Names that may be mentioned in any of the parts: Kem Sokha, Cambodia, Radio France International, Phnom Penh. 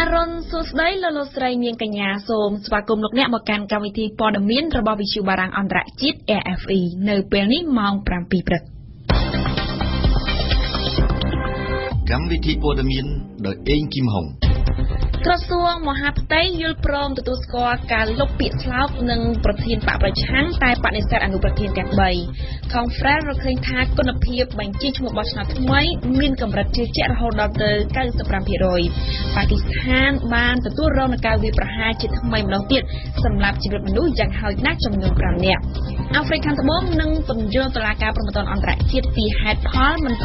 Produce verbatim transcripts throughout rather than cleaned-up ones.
Aron Susday Lolosray Mien Kanya Som Swakum Lokne Mokan Kawiti Podamin Rabavishu Barang Andra Chit A F E No Pelni Mong Pram Piprak Kawiti Podamin The Eng Kim Hong ក្រសួងមហាផ្ទៃយល់ព្រមទទួលស្គាល់ការលុបពាក្យស្លោកនិងប្រធានបកប្រឆាំងតែបដិសេធអនុប្រធានកាត់ រដ្ឋាភិបាលកម្ពុជាបានបង្ហាញពីគម្រោងនិងស្នើទៅអង្គការសហប្រជាជាតិសម្ដេចក្រុងទាំង មានសក្តានុពលខ្ពស់នៅក្នុងការ ក្រសួងមហាផ្ទៃបានយល់ព្រមទទួលស្គាល់បេក្ខភាពលោកកឹមសុខាជា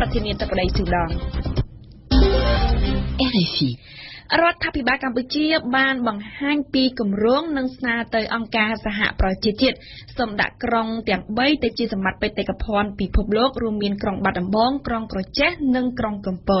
ប្រធានបក្សសង្គ្រោះជាតិនិងទទួលយកការសម្រេចលោកពាក្យស្លោកដោយមេឃុំបម្រើបក្សដាក់មេឃុំបម្រារាជរបស់គណៈបក្សប្រជា ព្រាមព្រាមលោ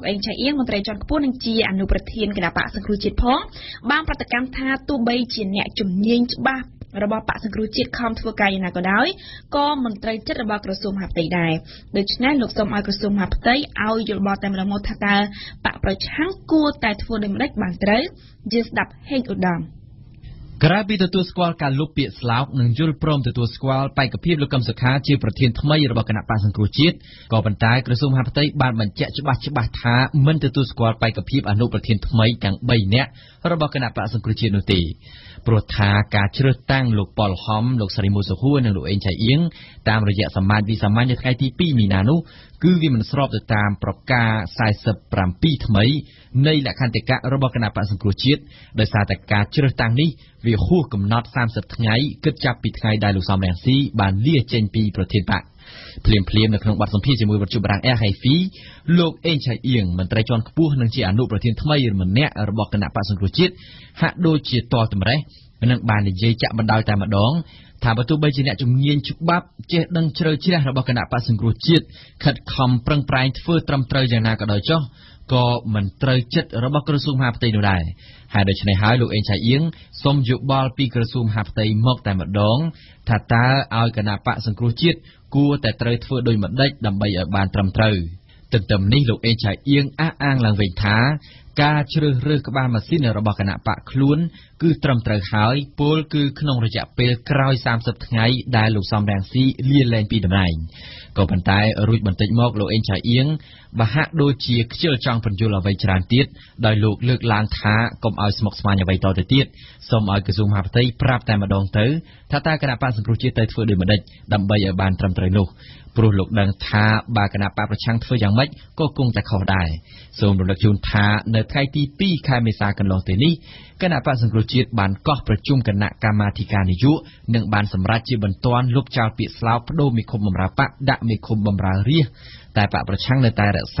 កអេងឆៃអៀងមន្ត្រីជាន់ខ្ពស់និងជាអនុប្រធានគណៈបក្សសង្គ្រោះជាតិផងបានប្រតិកម្មថាទោះបីជាអ្នកជំនាញច្បាស់ របស់បក្សសង្គ្រោះជាតិខំធ្វើការយ៉ាងណាក៏ដោយក៏មន្ត្រីចិត្តរបស់ក្រសួងមហាផ្ទៃដែរដូច្នេះលោកសូមឲ្យក្រសួងមហាផ្ទៃឲ្យយល់បត់តែម្ដងមកថាតើបក្សប្រឆាំងគួរតែធ្វើដូចម្ដេចបានត្រូវយល់ស្ដាប់ហេតុឧត្តម ក្រៅពីទទួលស្គាល់ការលុបពាក្យស្លោកនឹងយល់ព្រមទទួលស្គាល់បេក្ខភាពលោកកឹមសុខាជាប្រធានថ្មីរបស់គណៈបក្សសង្គ្រោះជាតិក៏ប៉ុន្តែក្រសួងមហាផ្ទៃបានបញ្ជាក់ច្បាស់ៗថាមិនទទួលស្គាល់បេក្ខភាពអនុប្រធានថ្មីទាំង 3 នេះ វាហួសកំណត់ ព្រាមព្រាមនៅក្នុងបទសម្ភាសជាមួយវត្ថុបរាង អេ អេច លោក អេង ឆៃ អៀង គួរតែត្រូវធ្វើដោយម្ដេចដើម្បីឲ្យបានត្រឹមត្រូវ ព្រោះលោកដឹងថាបើគណៈបកប្រឆាំងធ្វើយ៉ាងម៉ែនក៏គង់តែខុសដែរសូមរំលឹកជូនថានៅថ្ងៃទី ដកនៅពាក្យស្លោកបដូរមេឃុំបំរាបៈដាក់មេឃុំបំរារាជដែល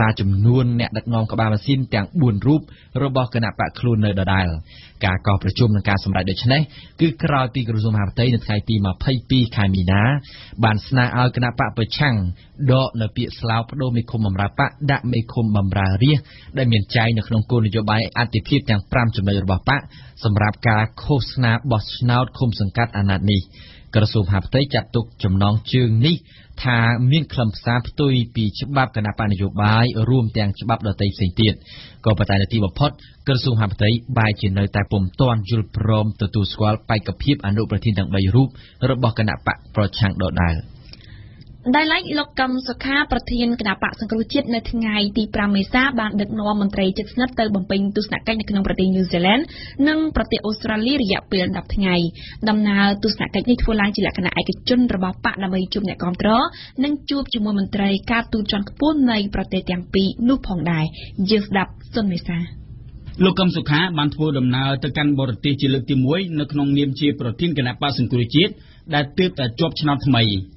មានចែងនៅក្នុងគោលនយោបាយអន្តរជាតិទាំង 5 ចំណុចរបស់បក្សសម្រាប់ការឃោសនាបោះឆ្នោតឃុំសង្កាត់អាណត្តិនេះក្រសួងមហាផ្ទៃចាត់ទុកចំណងជើងនេះថាមានខ្លឹមសារផ្ទុយពីច្បាប់គណៈបកនយោបាយរួមទាំងច្បាប់រដ្ឋីផ្សេងទៀតក៏ប៉ុន្តែនៅទីបំផុតក្រសួងមហាផ្ទៃបែរជានៅតែពុំទាន់យល់ព្រមទទួលស្គាល់បេក្ខភាពអនុប្រធានទាំង 3 រូបរបស់គណៈបកប្រឆាំងដដែល They like look Kem Sokha, Protein, Knapak, and Kruchit, Natingai, Ti Pramesa, Bandit Norman Trajet, Snap, Bumping to Snakan, Protein New Zealand, Nung Prote Australia, Yapil, Naptingai, Damna to Snakan, Nit for Lange, Lakana, Akitun, Rabapa, Namajum, Nakontra, Nung Chup, Jumoman Tray, Katu, Chunkpun, Nai, Prote, Yampi, Nupong Dai, Just Dap, Sun Mesa. Look comes to Camp, Bantwoodum now, Takan Bortichi, Lutimway, Noknong Nimchi, Protein, Kanapas and Kurchit, that tip that dropped not my.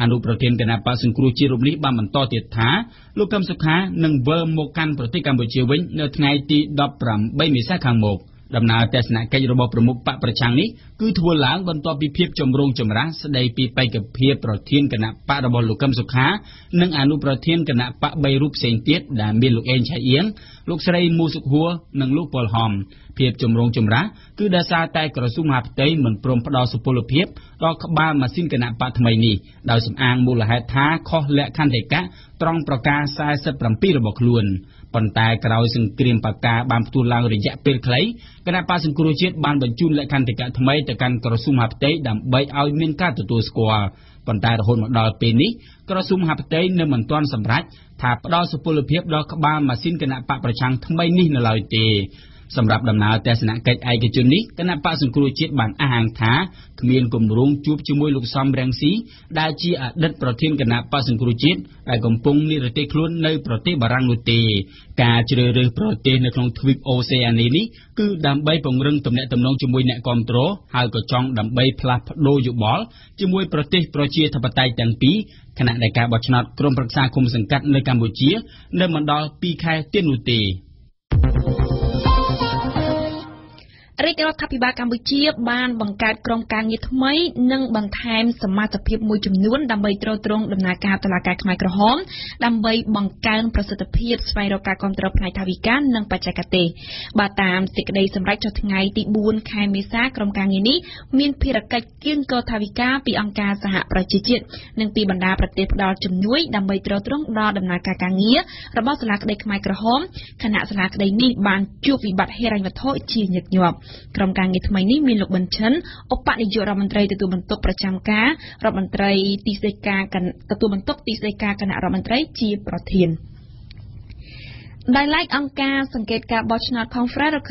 អនុប្រធានគណៈបក្សសង្គ្រោះជាតិរូបនេះបានបន្តទៀតថាលោកកឹមសុខានឹង ភាពជំរងចម្រាស់គឺដោយសារតែក្រសួងមហាផ្ទៃមិនព្រមផ្ដល់សុពលភាពដល់ក្បាលម៉ាស៊ីនគណៈបកថ្មីនេះ ប៉ុន្តែក្រោយសង្គ្រាមបកាបានផ្ទុះឡើងរយៈពេលខ្លីគណៈបកសង្គ្រោះជាតិបានបញ្ជូនលក្ខន្តិកៈថ្មីទៅកាន់ក្រសួងមហាផ្ទៃដើម្បីឲ្យមានការទទួលស្គាល់ប៉ុន្តែរហូតមកដល់ពេលនេះក្រសួងមហាផ្ទៃនៅមិនទាន់សម្រេចថាផ្ដល់សុពលភាពដល់ក្បាលម៉ាស៊ីនគណៈបកប្រឆាំងថ្មីនេះនៅឡើយទេ សម្រាប់ដំណើរទស្សនកិច្ចឯកជននេះគណៈបក្សសង្គ្រោះជាតិបានអះអាងថាគ្មានគម្រោងជួបជាមួយលោកសំរងស៊ីដែលជាអតីតប្រធានគណៈបក្សសង្គ្រោះជាតិដែលកំពុងនិរទេសខ្លួននៅប្រទេសបារាំងនោះទេ រាជរដ្ឋាភិបាលកម្ពុជាបានបង្កើតក្រុមការងារថ្មីនិងបន្ថែមសមាជិកមួយចំនួនដើម្បីត្រួតត្រងដំណើរការតុលាការ ក្រុមការងារថ្មីនេះមានលោកប៊ុនឈិន They like on gas and get car botch not confront or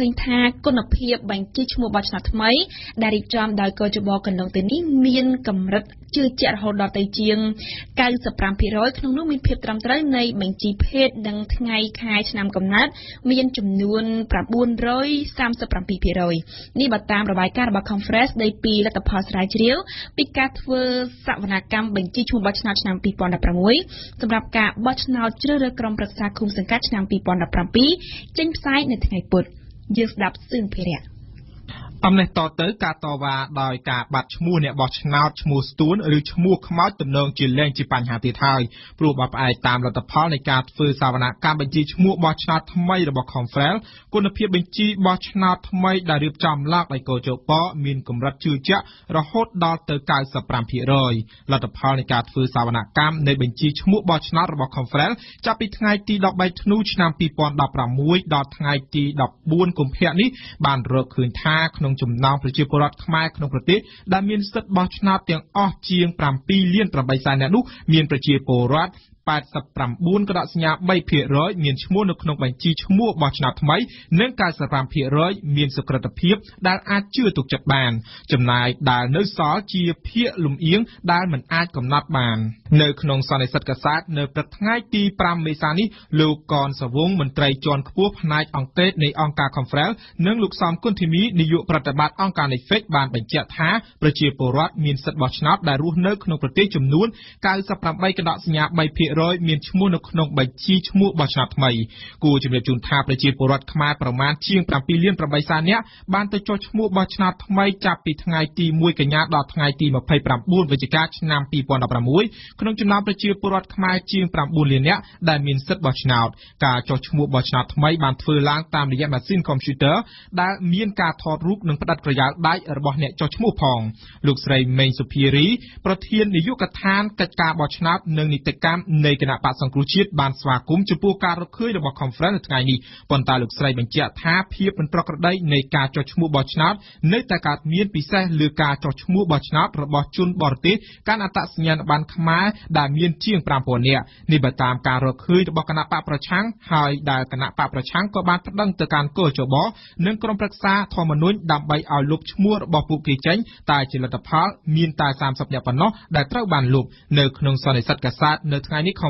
អនឡាញចេញផ្សាយនៅថ្ងៃពុធយឺស្ដាប់សឹងភារៈ អំណេះតទៅកាតវ៉ាដោយការបាត់ឈ្មោះអ្នកបោះឆ្នោតឈ្មោះស្ទួនឬឈ្មោះខ្មោចតំណងជាលែងជាបញ្ហាទៀតហើយព្រោះបបផ្អែកតាមលទ្ធផលនៃការធ្វើសវនកម្មបញ្ជីឈ្មោះបោះឆ្នោតថ្មីរបស់ ក្នុង ចំណោមប្រជាពលរដ្ឋខ្មែរក្នុងប្រទេសដែលមាន សិទ្ធិ បោះឆ្នោតទាំង អស់ជាង seven million eight hundred thousand នាក់នោះមានប្រជាពលរដ្ឋ eighty-nine point three percent មានឈ្មោះនៅក្នុងបញ្ជីឈ្មោះបោះឆ្នោតថ្មីនិង ninety-five percent មានសុក្រតិភាពដែលអាចជឿទុកចិត្តបានចំណែកដែលនៅសល់ជាភាគលំអៀងដែលមិនអាចកំណត់បាននៅក្នុងសន្និសីទកាសែតនៅព្រឹកថ្ងៃទី five មេសានេះលោកកនសវងមន្ត្រីជាន់ខ្ពស់ផ្នែកអង្គទេសនៃអង្គការ Conference និងលោកសំគុណធីមីនាយកប្រតិបត្តិអង្គការ Netflix បានបញ្ជាក់ថាប្រជាពលរដ្ឋមានសិទ្ធិបោះឆ្នោតដែលរស់នៅក្នុងប្រទេសចំនួន ninety-eight point three percent one hundred percent នៅក្នុងសន្និសីទកាស័តនៅថ្ងៃនេះខំហ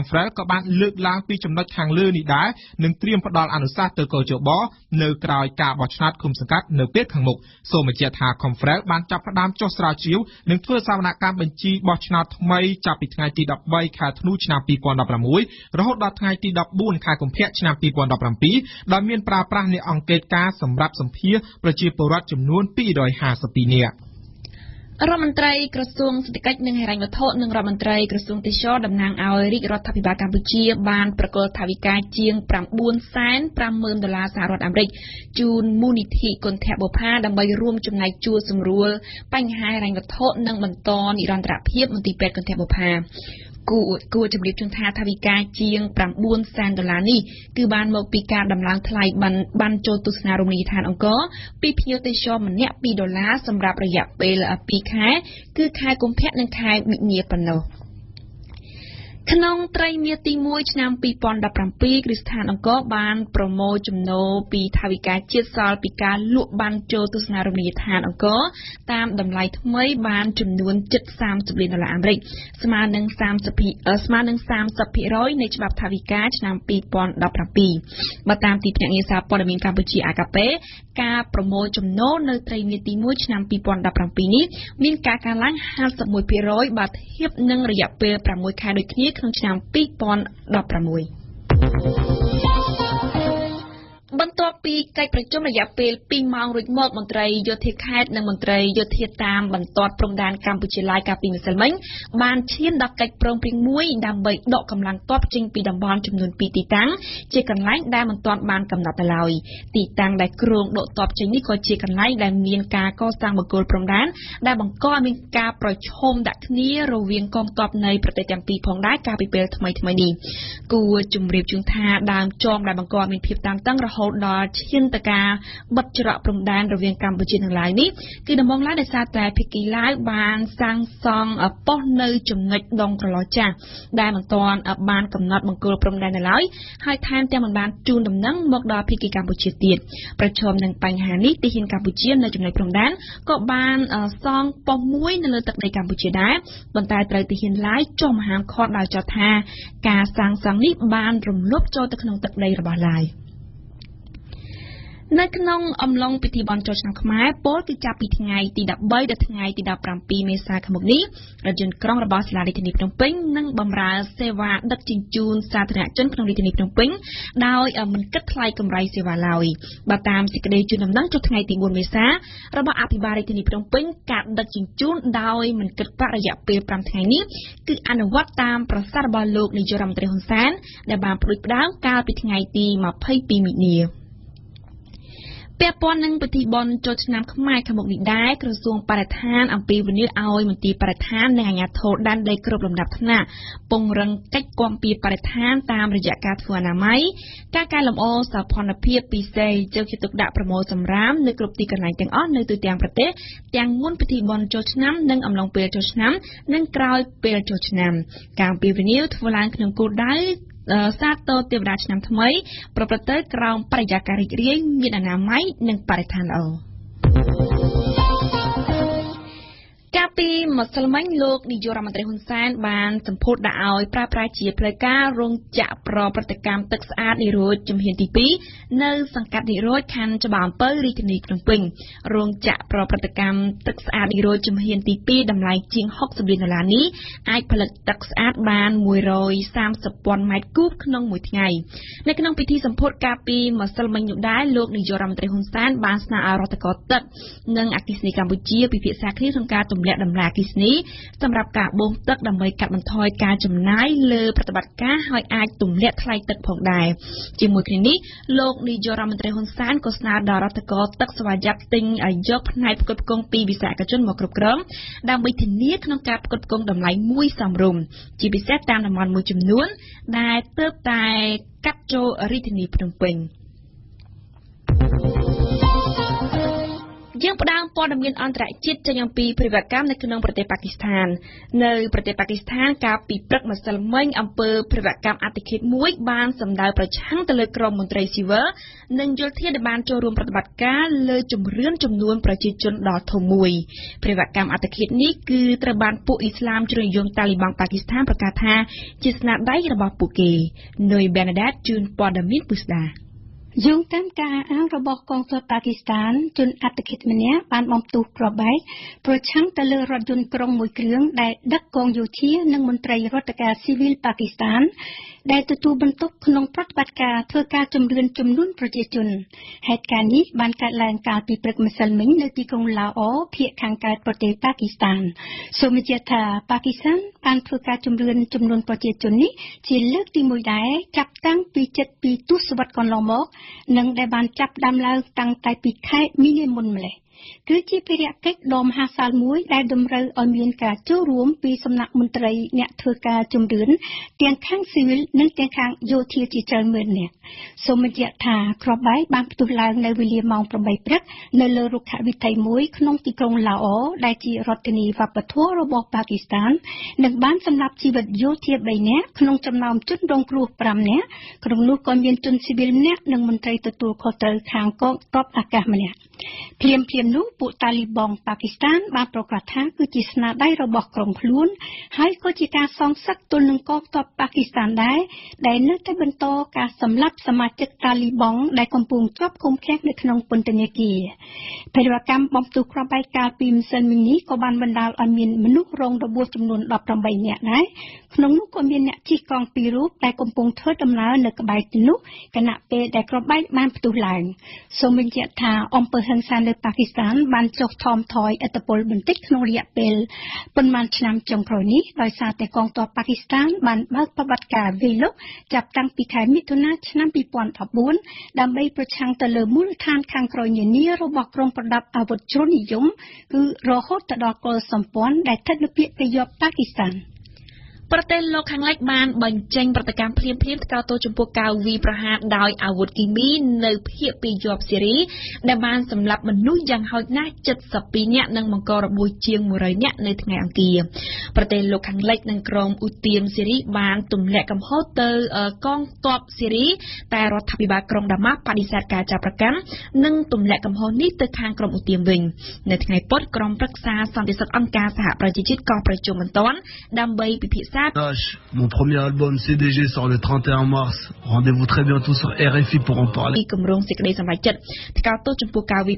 ្វ្រែលក៏បានលើកឡើងពីចំណុចខាងលើនេះដែរនឹងត្រៀមផ្ដល់អនុសាសន៍ទៅកោះចប រដ្ឋមន្ត្រីក្រសួងសេដ្ឋកិច្ចនិងហិរញ្ញវត្ថុនិងរដ្ឋមន្ត្រីក្រសួងទេសចរណ៍តំណាងឲ្យរាជរដ្ឋាភិបាលកម្ពុជាបានប្រកាសថាវិការជាង គូគូចំរៀបជូនថាថាវិការជាង ក្នុងត្រីមាសទីមួយឆ្នាំ ក្នុងឆ្នាំ ពីរពាន់ដប់ប្រាំមួយ បន្ទាប់ពីកិច្ចប្រជុំរយៈពេលពីរម៉ោងរួចមកមន្ត្រីយោធាខេត្តនិងមន្ត្រីយោធាតាមបន្ទាត់ព្រំដែនកម្ពុជាឡាយកាលពីម្សិលមិញបានឈានដល់កិច្ចប្រឹងប្រែងមួយដើម្បីដកកម្លាំងទ័ពចេញពីតំបន់ចំនួន 2 ទីតាំង រហូតដល់ឈានទៅការបិទច្រកព្រំដែនរវាងកម្ពុជានិងឡាវនេះគឺដំបងឡើយដោយសារតែភាគីឡាវបានសាងសង់ប៉ុស្តិ៍នៅចំណុចដងក្រឡោចាស់ដែលបន្តបានកំណត់បង្គុលព្រំដែននៅឡើយហើយថែមទាំងមិនបានជួនដំណឹងមកដល់ភាគីកម្ពុជាទៀតប្រជុំនឹងបញ្ហានេះទីហ៊ានកម្ពុជានៅចំណុចព្រំដែនក៏បានសង់ប៉ុស្តិ៍មួយនៅលើទឹកដីកម្ពុជាដែរប៉ុន្តែត្រូវទីហ៊ានឡាវចុះមកហាមឃាត់ដោយចោទថាការសាងសង់នេះបានរំលោភចូលទៅក្នុងទឹកដីរបស់ឡាវ នៅក្នុងអំឡុងពិធីបុណ្យចូលឆ្នាំខ្មែរពោលគឺចាប់ពីថ្ងៃទី ដប់បី ដល់ថ្ងៃទី ដប់ប្រាំពីរ មេសាខាងមុខនេះ ពាក់ព័ន្ធនឹងពិធីបុណ្យចូលឆ្នាំខ្មែរខាងមុខនេះដែរក្រសួងបរិស្ថានអំពាវនាវឲ្យមន្ត្រីបរិស្ថាននិងអាជ្ញាធរដានដីគ្រប់លំដាប់ថ្នាក់ពង្រឹងកិច្ចគាំពារបរិស្ថានតាមរយៈការធ្វើអនាម័យ សាទរទេវរាជឆ្នាំថ្មីប្រព្រឹត្តទៅក្រោមបរិយាកាសរីករាយមានអនាម័យនិងបរិស្ថានល្អ ការ ពី Muslim លោកនាយករដ្ឋមន្ត្រីហ៊ុនសែនបានសម្ពោធដាក់ឲ្យប្រើប្រាស់ជាផ្លូវការរោងចក្រប្រព្រឹត្តកម្មទឹកស្អាតនិរោធជំហានទី សម្រាប់ការបំផ្ទឹកដើម្បីកាត់បន្ថយការចំណាយលើប្រតិបត្តិការឲ្យអាចទម្លាក់ថ្លៃទឹកផងដែរ យើងផ្ដាំព័ត៌មានអន្តរជាតិចេញអំពីព្រឹត្តិកម្មណ៍នៅក្នុងប្រទេសប៉ាគីស្ថាននៅប្រទេសប៉ាគីស្ថានកាលពីព្រឹកម្សិលមិញអំពើព្រឹត្តិកម្មអតិឃាតមួយបានសម្ដៅប្រឆាំងទៅលើក្រុមមន្ត្រីស៊ីវិលនិងយោធាដែលបានចូលរួមប្រតិបត្តិការលើជំរឿនចំនួនប្រជាជនដ៏ធំមួយព្រឹត្តិកម្មអតិឃាតនេះគឺត្រូវបានពួកអ៊ីស្លាមជ្រើសនិយមតាលីបង់ប៉ាគីស្ថានប្រកាសថាជាស្នាដៃរបស់ពួកគេ នៅយូទានការអនុរបស់កងទ័ពប្របែកប្រឆាំងទៅលើរថយន្តក្រុងមួយគ្រឿងដែលដឹកកងយោធានិងមន្ត្រីរដ្ឋាភិបាលស៊ីវិលប៉ាគីស្តានដែលទទួលបន្ទុកក្នុងប្រតិបត្តិការធ្វើការជំរឿនចំនួនប្រជាជនហេតុការណ៍នេះបានកើតឡើងកាលពីព្រឹកម្សិលមិញនៅទីក្រុងឡាអូភៀកខាងកើតប្រទេសប៉ាគីស្តានសូមបញ្ជាក់ថាប៉ាគីស្តានបានធ្វើការជំរឿនចំនួនប្រជាជននេះជាលើកទីមួយដែរចាប់តាំងពី ចិត្តពីទស្សវត្សកន្លងមកនិងដែលបានចាប់ដើមឡើងតាំងតែពីខែមីនាមុនម្លេះគឺជាភារកិច្ចដមហាសាលមួយដែលតម្រូវឲ្យមានការចូលរួមពីសំណាក់មន្ត្រីរដ្ឋាភិបាលស៊ីវិលនិងបានសម្លាប់ជីវិតយោធាបីនាក់ក្នុងចំណោមជនរងគ្រោះ 5នាក់ក្នុងនោះក៏មានជនស៊ីវិលម្នាក់និងមន្ត្រីទទួលខុសត្រូវខាងកងទ័ពអាកាសម្នាក់ ព្រាមព្រាមនោះពួកតាលីបង់ប៉ាគីស្ថានបានប្រកាសថាគឺជាស្នាដៃរបស់ក្រុមខ្លួនហើយក៏ជាការសងសឹកទល់នឹងកងទ័ពប៉ាគីស្តានដែរដែលនៅតែបន្តការសម្លាប់សមាជិកតាលីបង់ដែលកំពុងជាប់ឃុំឃាំងនៅក្នុងពន្ធនាគារ បរិវកម្មបំផ្ទុះប្របែកការពីម្សិលមិញនេះដោយសារតែកងទ័ពប៉ាគីស្តានបានបើកបដិការវាយលុកចាប់តាំងពីខែមិថុនាឆ្នាំ ពីរពាន់ដប់បួនដើម្បីប្រឆាំងទៅលើមូលដ្ឋានខាងក្រោយនានារបស់ក្រុមប្រដាប់អាវុធជ្រុលនិយមគឺរហូតដល់កលសម្ព័ន្ធដែលស្ថិតនៅពាក្យប្រយោគប៉ាគីស្តាន ប្រទេសលោកខាងលិចបានបញ្ចេញប្រតិកម្មភ្លាមៗទៅ Mon premier album C D G sort le trente et un mars. Rendez-vous très bientôt sur R F I pour en parler.នៅថ្ងៃស្អែកប្រធានាធិបតីចិនស៊ីជីនពីងលោ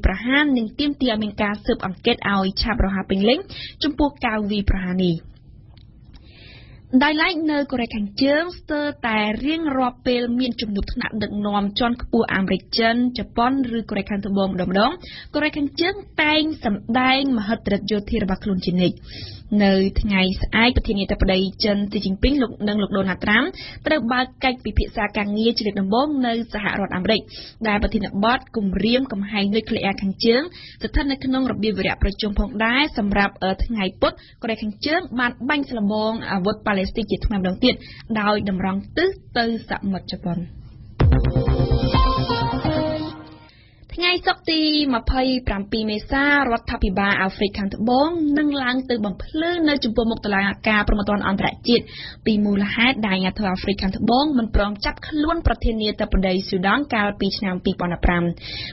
កនិងលោកដូណាល់ត្រាំត្រូវបើកកិច្ចពិភាក្សាការងារជាមួយនឹង ថ្ងៃ Ngay Sokti Mapai Prampi Mesa Rotapiba African Bong Nang Lang to Bumple Nujubomokalaka Promoton Andrajit Bimula Hat Daya to African Bong Munprong Chap Kalun Pratinita Pray Sudan Kal Peach Nam Peep on a Pram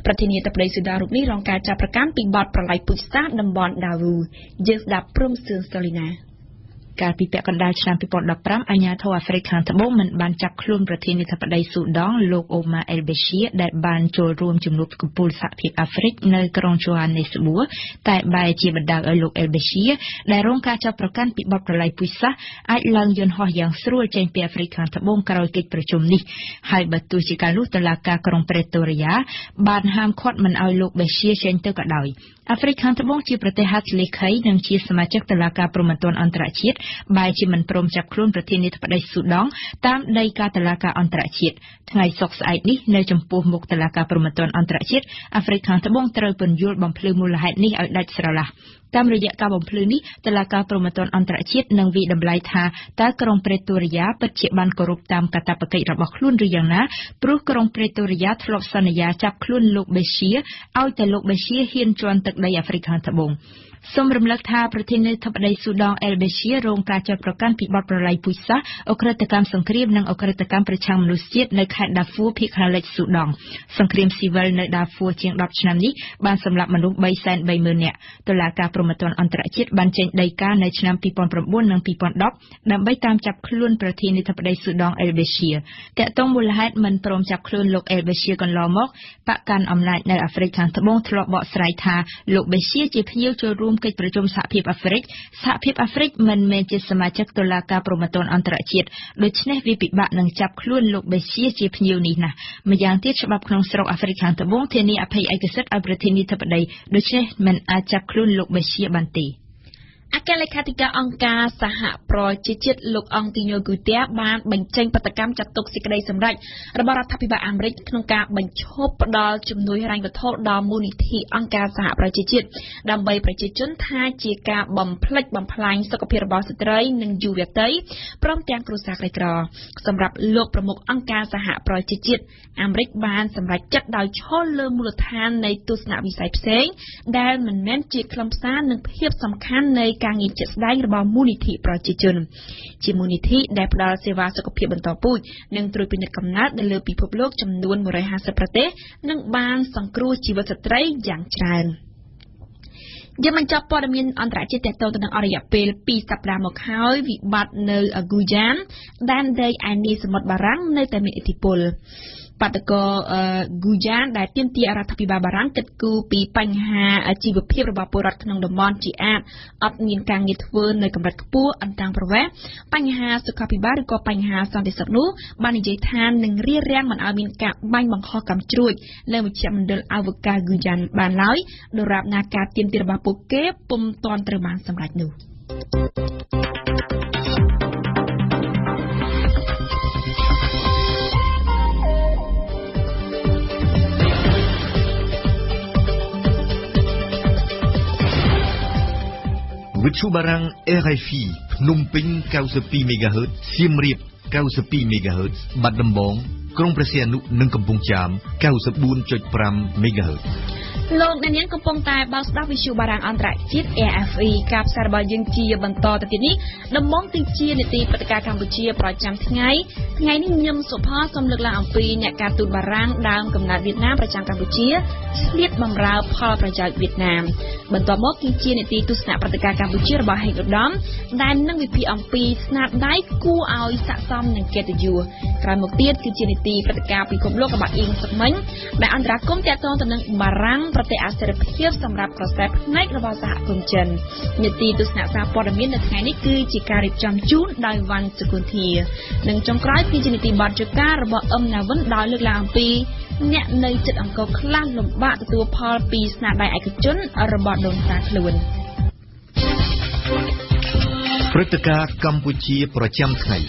Pratinita Pray Sudan Rubni Ronka Chapracam Pig Bot Pralai Pusta Nambon Davu Just that Prum Solina. Carpet and Dutch Nampipon Lapram, Anyato African Bowman, Banchak Clum, Pratinita Paday Sudan, Lok Oma El Bashir, that Bancho Room Jumlup Kupul Sapip Afrik, Nelkron Johannes Bua, type by Jibadag Lok El Bashir, Daron Kacha Prokan Pipapalai Pusa, At Langion Hoyang through Champion African Bom Karaoke Prechumli, Hybatu Chikalut, Laka Kron Pretoria, Barnham Cotman, Al Lok Bashir, Shentokadai. African Bom Chiprate Hat Likai, and Chismachak Laka Promaton Antrachit. By Jim and Prom Chapclun, pretended by Sudong, Tam Daika Talaka Antrachit, Tangai Sox Idly, Legend Pom Moktalaka Promoton Antrachit, African Tabong Tropon Yul Bomplumula Hadney out like Sarala. Tam Rejaka Bompluni, Talaka Promoton Antrachit, Nangvi the Blightha, Takrong Pretoria, Pachitman Korup Tam Katapakate Rabaclun Riana, Prokrong Pretoria, Flopsania, Chapclun Lok Bashir, Out the Lok Bashir, Hin Chuan Takday African Tabong. Some Rumlata pretended to play Sudan El Bashir, Rome Kacha Procan, Pibot Pralai Pusa, Okretakam Sankrim, Nang Okretakam Precham Lucid, Nakan Dafu, Pikalek Sudan. Sankrim Civil Nadafu, Ching Lapchnamni, Bansam Lapmanu, by San by Munia, Tolaka Promoton Antrachit, Banchen Daika, Nachnam Pipon from Bonang Pipon Dop, Nambai Tam Chapclun pretended to play Sudan El Bashir. Tatom will hide Man Prom Chapclun, Lok El Bashir and Lomok, Pakan Omlight, Nel African Tabon, Throbot Sraita, Lok Bashir, Chip Hill to Room. កិច្ចប្រជុំសហភាពអាហ្វ្រិកសហភាពអាហ្វ្រិកមិនមែនជាសមាជិកតុលាការប្រមត្តនអន្តរជាតិដូច្នេះវាពិបាកនឹងចាប់ខ្លួនលោកបេសៀជាភ្ញៀវនេះណាម្យ៉ាងទៀតច្បាប់ក្នុងស្រុកអាហ្វ្រិកខាងត្បូងធានាអភ័យឯកសិទ្ធិឲ្យប្រធានាធិបតីដូច្នេះមិនអាចចាប់ខ្លួនលោកបេសៀបានទេ អគ្គលេខាធិការអង្គការសហប្រជាជាតិលោកអង្គទីញូ ការងារជាស្ដែងរបស់មូលនិធិប្រជាជនជាមូលនិធិដែលផ្ដល់សេវាសុខភាពបន្តពូជនិងត្រួតពិនិត្យកំណត់នៅលើពិភពលោកចំនួន one hundred fiftyប្រទេសនិងបានសង្គ្រោះជីវិតស្ត្រីយ៉ាងច្រើន យើងបញ្ចប់ព័ត៌មានអន្តរជាតិទាក់ទងទៅនឹងអរិយាពេល Patako Gujan that Tinti Aratapiba Baranket Kupi Pangha achieve a paper baporat on the Monty at Upnin Kangit Wun the Kamrakpu and Tangprove, Pangha Sukapibariko Pangha San Desanu, Banijay Tan and Riram and Abin Kap Bang Hokam Truit, Lemichamdel Avoka Gujan Banlai, the Rab Naka Tinti Bapoke, Pum Ton Treman Sam right now. Barang R F I, Phnom Penh ninety-two megahertz, Siem Reap ninety-two megahertz, Bat Dombong, Krong Prasianuk nang Kampong Cham ninety-four point five megahertz. លោកអ្នកនាងកំពុងតែបើកស្ដាប់វិទ្យុបារាំងអន្តរជាតិ ប្រតិការកម្ពុជាប្រចាំថ្ងៃ ព្រឹត្តិការណ៍កម្ពុជាប្រចាំថ្ងៃ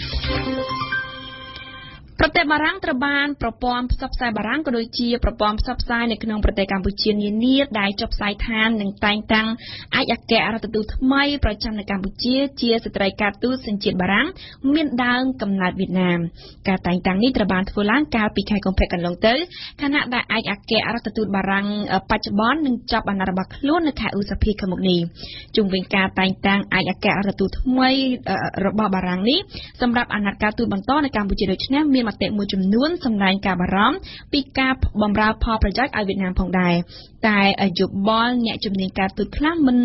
Protebarang Traban, Propom Subsai Barang Kodochi, Propom Subsai, Nikonong Prote Campuchian, Yenir, Dai Chop Side Hand, and Tang Tang, Ayaka Aratut, Mai, Procham the Campuchia, Cheers the Tricatus, and Chit Barang, Mint Down, Kamnat Vietnam. Katang Tang Nitraban Fulan, Kapikai Compec and Lotel, Kanat by Ayaka Aratut Barang, Pachabon, and Chop and Arabaklon, the Kausa Pikamuni. Jumwinka Tang Tang, Ayaka Aratut, Mai, Robabarangni, some rap and Arkatu Banton, the Campuchia, តែមួយចំនួនសម្ដែងការបារម្ភពីការបម្រើផលប្រយោជន៍ឲ្យវៀតណាមផងដែរតែយុបល់អ្នកជំនាញការទូតខ្លាំងមិន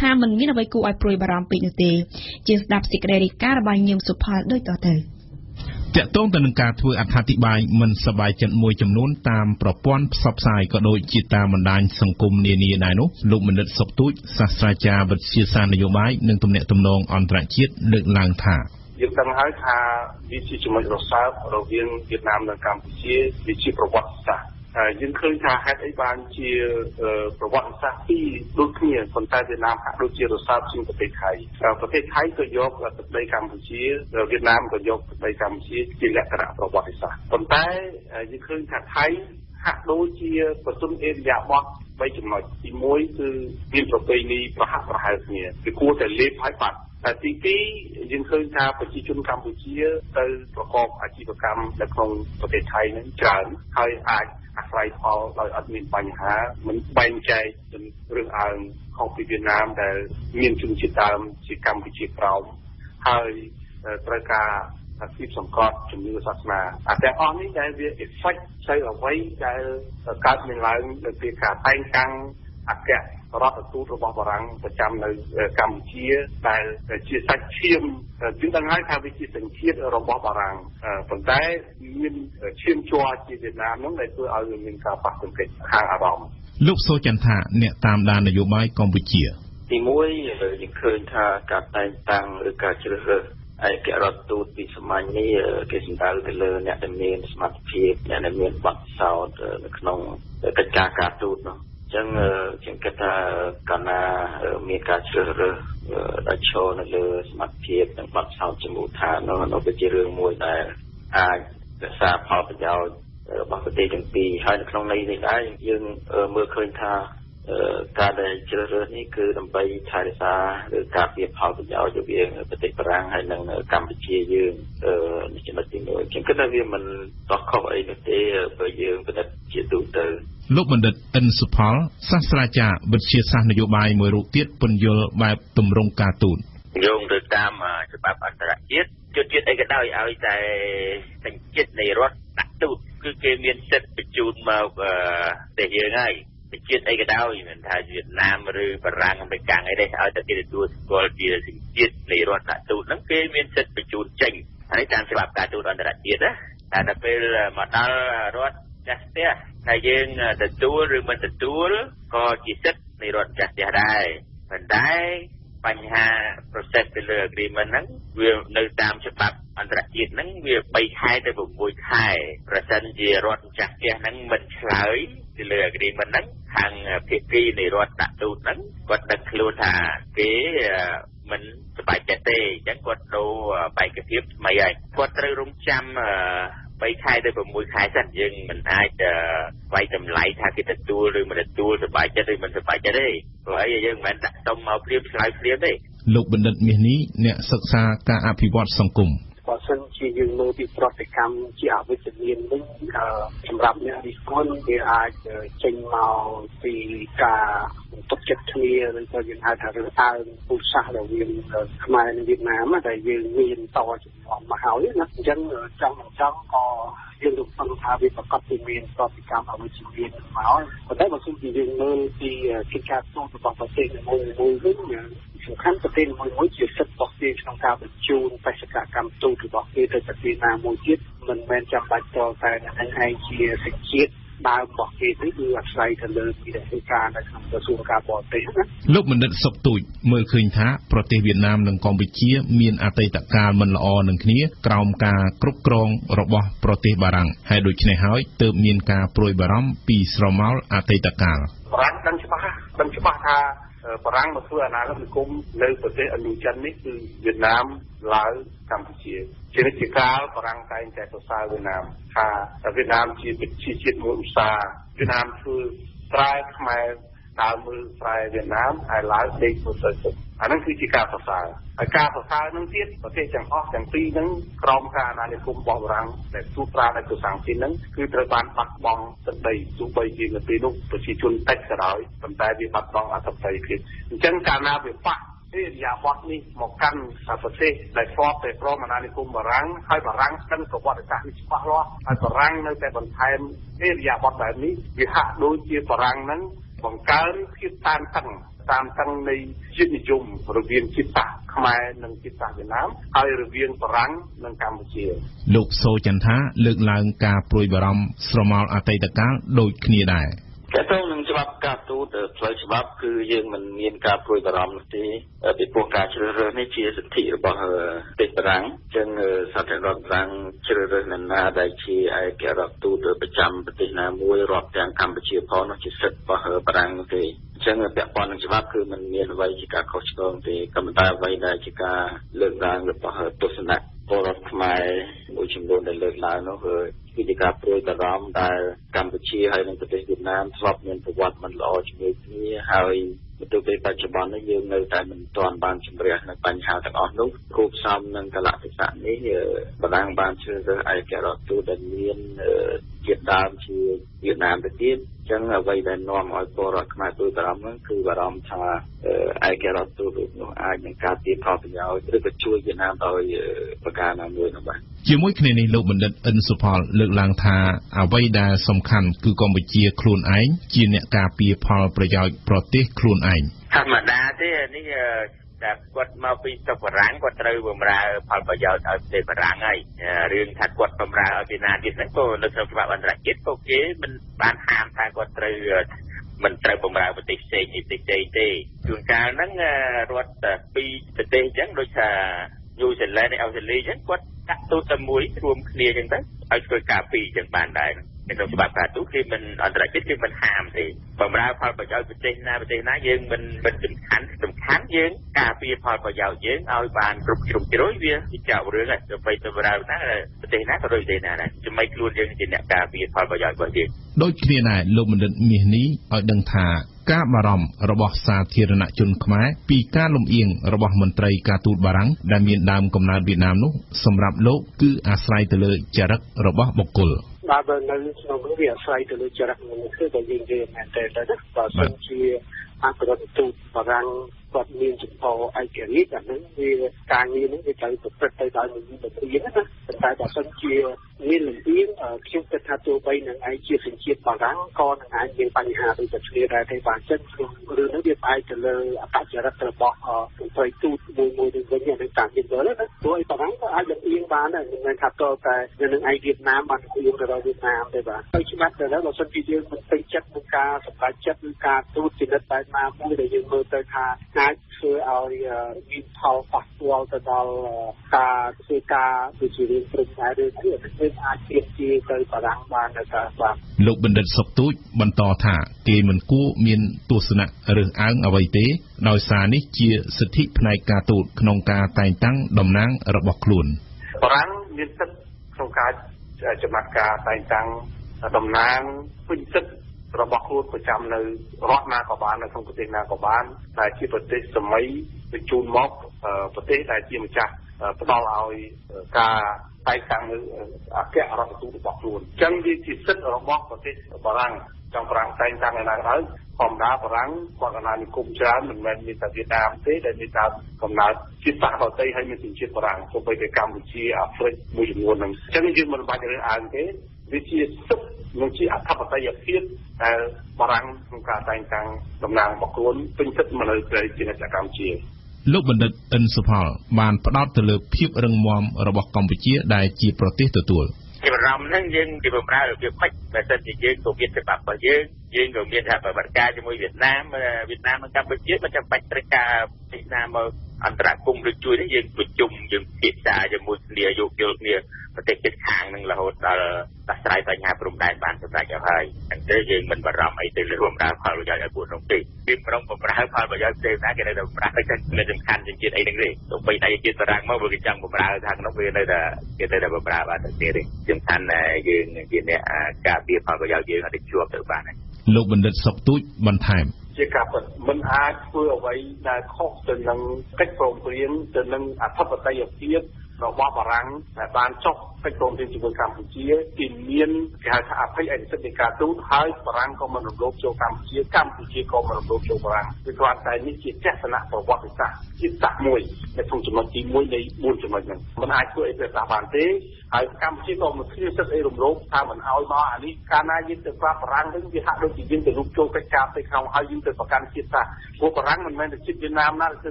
ថាមិនមានអ្វីគួរឲ្យព្រួយបារម្ភពេកនោះទេជាស្ដាប់សេចក្ដីរីការរបស់យើងសុផលដូចតទៅ តើតងតនឹងការធ្វើអត្ថាធិប្បាយមិនសប្បាយចិត្តមួយចំនួនតាមប្រព័ន្ធផ្សព្វផ្សាយក៏ដូចជាតាមបណ្ដាញសង្គមនានាដែរនោះលោកមនិតសុខទូចសាស្ត្រាចារ្យវិទ្យាសាស្ត្រនយោបាយនិងទំនាក់ទំនងអន្តរជាតិលើកឡើងថា យើងតាមហៅថាវាជាចំណុចរសើបរវាងវៀតណាមនិងកម្ពុជាវាជាប្រវត្តិសាស្ត្រ តែទីពីរយើងឃើញថាប្រជាជនកម្ពុជាទៅប្រកបអាជីវកម្មនៅក្នុងប្រទេសថៃនឹងច្រើនហើយអាចអាស្រ័យផលដោយអត់មានបញ្ហាមិនបែងចែក រដ្ឋទូតរបស់បារាំងប្រចាំនៅកម្ពុជាដែលជាសាច់ឈាមជាដឹងហើយថាវាជាសញ្ជាតិរបស់បារាំងប៉ុន្តែមានឈាមជ័រជាវៀតណាមនោះដែលធ្វើឲ្យមានការប៉ះទង្គិចខាងអារម្មណ៍លោកសូចន្ទៈអ្នកតាមដាននយោបាយកម្ពុជាទីមួយយើងឃើញថាការតែងតាំងឬការជ្រើសរើស ឯករដ្ឋទូតពីសម័យនេះគេសម្ដៅទៅលើអ្នកដែលមានសមត្ថភាពអ្នកដែលមានបទពិសោធន៍នៅក្នុងកិច្ចការការទូតនោះ ចឹងជាងគេថាកាលណាមានការជ្រើសរើសអាចរក្សាផលប្រយោជន៍របស់ប្រទេសទាំងពីរហើយនៅក្នុងនេះនេះដែរយើងមើលឃើញថាការដែលជ្រើសរើសនេះគឺដើម្បីថែរក្សាឬការពារផលប្រយោជន៍របស់ប្រទេសទាំងពីរ លោកបណ្ឌិតអិនសុផលសាស្ត្រាចារ្យវិទ្យាសាស្ត្រនយោបាយមួយរូបទៀតពន្យល់បែបទម្រង់ការទូតយើងទៅតាមច្បាប់អន្តរជាតិជនជាតិឯកដោយឲ្យតែសេចក្ដីនៃរដ្ឋដាក់ទូតគឺគេមានសិទ្ធិបញ្ជូនមកទៅ ហើយយើងទទួលឬមិនទទួលក៏ជាសិទ្ធិនៃរដ្ឋចាស់ទៀតដែរប៉ុន្តែបញ្ហាប្រសិទ្ធទៅលើ បីខែទៅ បើសិនជាយើងមើលពីប្រតិកម្មជាអវិជ្ជមានវិញសម្រាប់អ្នករិះគន់គេអាចចេញមកពីការទុកចិត្តគ្នាឬក៏យើងហៅថារើសអើងពូជសាសន៍រវាងខ្មែរនិងវៀតណាមដែលយើងមានតជំនាន់មកហើយណាអញ្ចឹងចង់មិនចង់ក៏យើងរំពឹងថាវាប្រកបពីមានប្រតិកម្មអវិជ្ជមានមកហើយប៉ុន្តែបើសិនជាយើងមើលពីកិច្ចការទូតរបស់ប្រទេសមួយមួយគឺ សំខាន់ប្រទេសមួយមួយជាសិទ្ធិរបស់គេក្នុងការបញ្ជូនបេសកកម្មទូតរបស់គេទៅប្រទេសណាមួយទៀតមិនមែនចាំបាច់តតែនឹងឯងជាសិទ្ធិជាតិដើមរបស់គេនេះគឺអាស្រ័យទៅលើពីរដ្ឋាភិបាលដែលក្នុងក្រសួងការបរទេសណាលោកបណ្ឌិតសុខទូចមើលឃើញថាប្រទេសវៀតណាមនិងកម្ពុជាមានអតីតកាលមិនល្អនឹងគ្នាក្រោមការគ្រប់គ្រងរបស់ប្រទេសបារាំងហើយដូច្នេះហើយទើបមានការព្រួយបារម្ភពីស្រមោលអតីតកាល។ Cambodia. Genetically, Perang Thai in Vietnam. Vietnam is a country Vietnam is try my try Vietnam. I like this process. I don't think it's a society. A society is just a case of and three and from Canada to Borang, that two private to something, two Traban Pakbong, the day, two by the Pino, the Situn Texeroy, from Tavi Pakbong at the Taipei. Jankana will pack. เรียกว่านี้មកកាន់សាសនា แต่ต้องនឹងច្បាប់ការទូត ជាងវប្បធម៌របស់គឺมันមានអ្វីជាការខុសឆ្គងទេ ចឹងអ្វីដែលនាំឲ្យពលរដ្ឋខ្មែរទូទៅអារម្មណ៍គឺបារម្ភថាឯករាជ្យទូទៅនោះអាចនឹងការទាមថោប្រយោជន៍ឬក៏ជួយ តែគាត់មកពីប្រវត្តិគាត់ត្រូវបំរើផលប្រយោជន៍ឲ្យប្រទេសបារាំងហើយរឿងថាគាត់បំរើឲ្យ ក្នុងច្បាប់ការទូតគឺមិនអន្តរជាតិគឺមិនហាមទេបំរើផលប្រយោជន៍ប្រទេសណាប្រទេសណាយើងមិនមិនសំខាន់សំខាន់យើងការពារផលប្រយោជន៍យើងឲ្យបានគ្រប់ជ្រុងជ្រោយវាជា បាទនៅក្នុងវាអាស្រ័យទៅលើចរិតរបស់បុគ្គល តាមដែលរបស់សន្តិភាពមិនពេញចិត្តក្នុងការសម្រេចចិត្តឬការទូតពិនិត្យបែបណាមួយដែលយើងមើលទៅថាអាចធ្វើឲ្យមានផលប៉ះពាល់ទៅដល់ការធ្វើការវិជ្ជមានព្រឹកស្អែកឬ ចំណាត់ការតែងតាំងតំណាងពេញទឹករបស់ខ្លួនប្រចាំនៅរដ្ឋណាក៏បាននៅក្នុងប្រទេសណាក៏បានតែជាប្រទេសសម័យជួនមកប្រទេសដែលជាម្ចាស់ផ្ដល់ឲ្យការតែងតាំងអគ្គរដ្ឋទូតរបស់ខ្លួនអញ្ចឹងវាជាសិទ្ធិរបស់ប្រទេសបារាំងចង់ប្រាំងតែងតាំងឯណាក៏ដោយផងដែរបារាំងគាត់កណានិគមច្រើនមិនមែនមានតែវៀតណាមទេដែលមានតាមកំណត់ ជាប្រទេសទទួលជារំនឹងយើងពីបំរើរបៀបពេចបើសិនជាយើងក៏មានច្បាប់របស់យើងយើងក៏មានថាបម្រើការជាមួយវៀតណាមវៀតណាមនិងកម្ពុជាមិនចាំបាច់ត្រូវការ លោកបណ្ឌិតសុកទូចបន្ថែម ជាការពិសេសរបស់វិសាជាសាក់មួយដែលក្នុងចំណុចទី ចឹងយើងមិនគួរមានភាពតាមតឹងបែបនេះទេហើយនៅក្នុងសតវត្សទី ធ្វើឲ្យពិសាបាយបានសម្រានលក់ស្រួលនិងបំបត្តិការឈឺសន្លាក់ឆ្អឹងKem Probiotic ជាផលិតផល pê pê em និង Conferel ហើយចែកចាយដោយក្រុមហ៊ុន đê ca ét hát សាកលវិទ្យាល័យឯកទ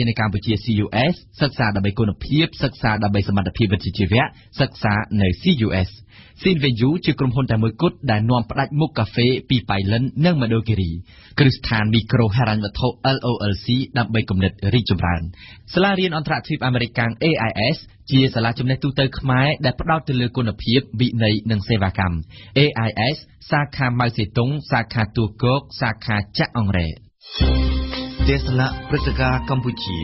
េសនៅកម្ពុជា xê u ét សិក្សាដើម្បីគុណភាពសិក្សាដើម្បីសមត្ថភាពវិជ្ជាជីវៈសិក្សានៅ xê u ét Sinvenju ជាក្រុមហ៊ុនតែមួយគត់ដែលនាំផ្ដាច់មុខកាហ្វេពីប៉ៃលិននិងមណ្ឌលគិរីគ្រឹះស្ថានមីក្រូហិរញ្ញវត្ថុ LOLC ដើម្បីកំណត់រីកចម្រើនសាលារៀនអន្តរជាតិអាមេរិក AIS ជាសាលាចំណេះទូទៅខ្មែរដែលផ្ដោតទៅលើគុណភាពវិន័យនិងសេវាកម្ម AIS សាខាម៉ៅសេតុងសាខាទួកកសាខាចាក់អង្រែទេសនាព្រឹត្តិការណ៍កម្ពុជា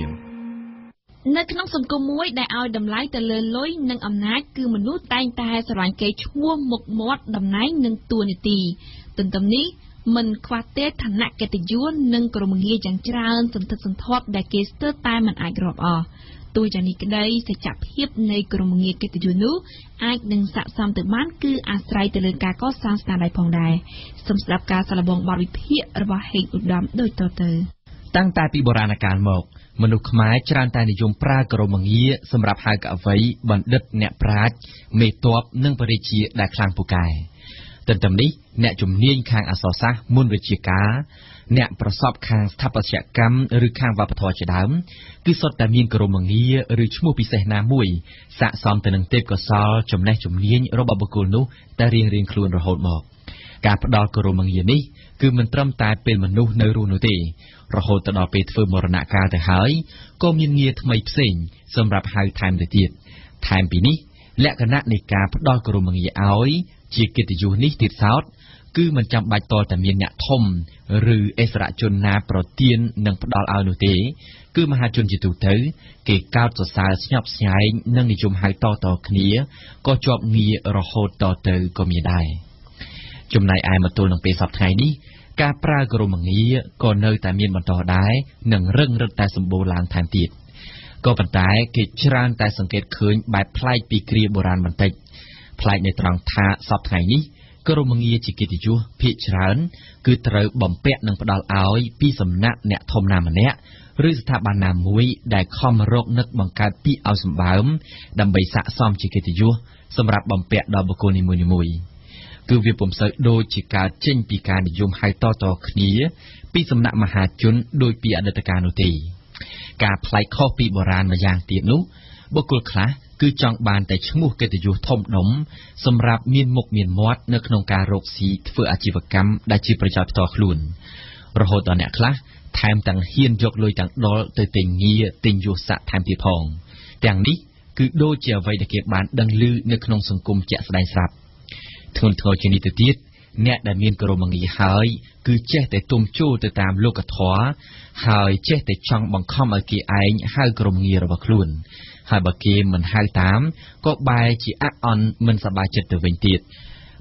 នៅក្នុងសង្គមមួយដែលឲ្យតម្លៃទៅលើលុយនិងអំណាចគឺមនុស្សតែងតែស្រឡាញ់កេរ្តិ៍ឈ្មោះមុខមាត់តំណែងនិងតួនាទី មនុស្សខ្មែរច្រើនតែនិយមប្រើក្រមងារសម្រាប់ហៅកវីបណ្ឌិតអ្នកប្រាជ្ញមេតបនិងបរិជាដែលខ្លាំងពូកែទន្ទឹមនេះអ្នកជំនាញខាងអក្សរសាស្ត្រមុនវិជ្ជាការអ្នកប្រសពខាងស្ថាបត្យកម្មឬខាងវប្បធម៌ជាដើមគឺសុទ្ធតែមានក្រមងារឬឈ្មោះពិសេសណាមួយសាកសមទៅនឹងទេពកោសល្យចំណេះជំនាញរបស់បុគ្គលនោះតែរៀងរៀងខ្លួនរហូតមក ការផ្ដល់គោរមងារនេះគឺមិនត្រឹមតែពេលមនុស្សនៅរស់នោះទេរហូតដល់ពេលធ្វើមរណកាលទៅហើយក៏មានងារថ្មីផ្សេងសម្រាប់ហៅថែមទៅទៀតថែមពីនេះលក្ខណៈនៃការផ្ដល់គោរមងារឲ្យជាកិត្តិយសនេះទៀតសោតគឺមិនចាំបាច់តតែមានអ្នកធំឬអេសរជនណាប្រទាននឹងផ្ដល់ឲ្យនោះទេគឺមហាជនជាទូទៅគេកោតសរសើរស្ញប់ស្ញែងនិងនិយមហៅតតគ្នាក៏ជាប់ងាររហូតតទៅក៏មានដែរ ចំណាយឯមតលនឹងពេលសប្តាហ៍ថ្ងៃនេះការប្រើក្រមងារក៏នៅតែមានបន្តដែរនឹងរឹងរឹតតែសម្បូរឡើងថែមទៀតក៏ប៉ុន្តែគេច្រើនតែសង្កេតឃើញបែបប្លែកពីគ្រាបុរាណបន្តិចប្លែកនៅត្រង់ថាសប្តាហ៍ថ្ងៃនេះក្រមងារជាកិត្តិយសភាគច្រើនគឺត្រូវបំពាក់នឹងផ្ដល់ឲ្យពីសំណាក់អ្នកធំណាម្នាក់ឬស្ថាប័នណាមួយដែលខំរកនឹកបង្កើតពីឲ្យសម្បើមដើម្បីសាកសមជាកិត្តិយសសម្រាប់បំពាក់ដល់បុគ្គលនីមួយៗ គឺវាពំសើដូចជាការចេញពីការនិយមហៅតតគ្នាពីសំណាក់មហាជនដោយពីអតីតកាលនោះទេការផ្លៃខុសពីបុរាណម្យ៉ាងទៀតនោះបុគ្គលខ្លះគឺចង់បានតែឈ្មោះកិត្តិយសធំដុំសម្រាប់មានមុខមានមាត់នៅក្នុងការរកស៊ីធ្វើអាជីវកម្មដែលជាប្រជាផ្ទះខ្លួនរហូតដល់អ្នកខ្លះថែមទាំងហ៊ានយកលុយទាំងដុលទៅទិញងារទិញយស័ក្តិថែមទៀតផងទាំងនេះ គឺដោយជាអ្វីដែលគេបានដឹងឮនៅក្នុងសង្គមជាក់ស្ដែងស្រាប់ធ្ងន់ធ្ងរជានិច្ចទៅទៀតអ្នកដែលមានក្រមងារហើយគឺចេះតែទុំចូលទៅតាមលោកធម៌ហើយចេះតែចង់បង្ខំឲ្យគេឯងហៅក្រមងាររបស់ខ្លួនហើយបើគេមិនហៅតាមក៏បែរជាអាក់អន់មិនសប្បាយចិត្តទៅវិញទៀត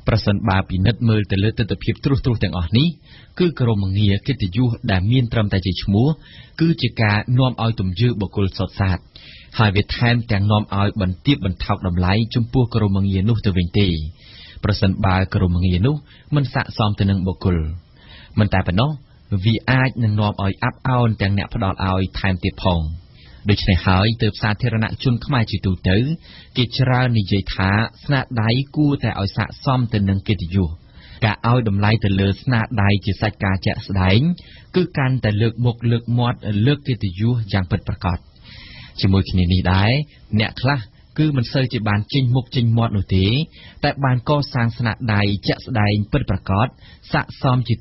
ប្រសិនបើពិនិត្យមើលទៅលើទិដ្ឋភាពទ្រុសទ្រុសទាំងអស់នេះគឺក្រមងងារកិត្តិយសដែលមានត្រឹមតែជាឈ្មោះគឺជាការនាំឲ្យទំជើបបុគ្គលសុតសាត ដោយឆ្នៃហើយទើបសាធារណជនខ្មែរជាទូទៅគេច្រើននិយាយថាស្នាដៃគួរតែឲ្យស័ក្តិសមទៅនឹងកិត្តិយស ហើយចំពោះអ្នកដែលបានដឹងឮនិងបានឃើញទង្វើទាំងនោះ ការដែលបុគ្គលមួយរូបមាន ក៏ប៉ុន្តែក្រមងងារជាកិត្តិយសគួរតែមិនត្រូវផ្ដល់ឲ្យដោយសារតែអំណាចទឹកប្រាក់ និងបពុនិយម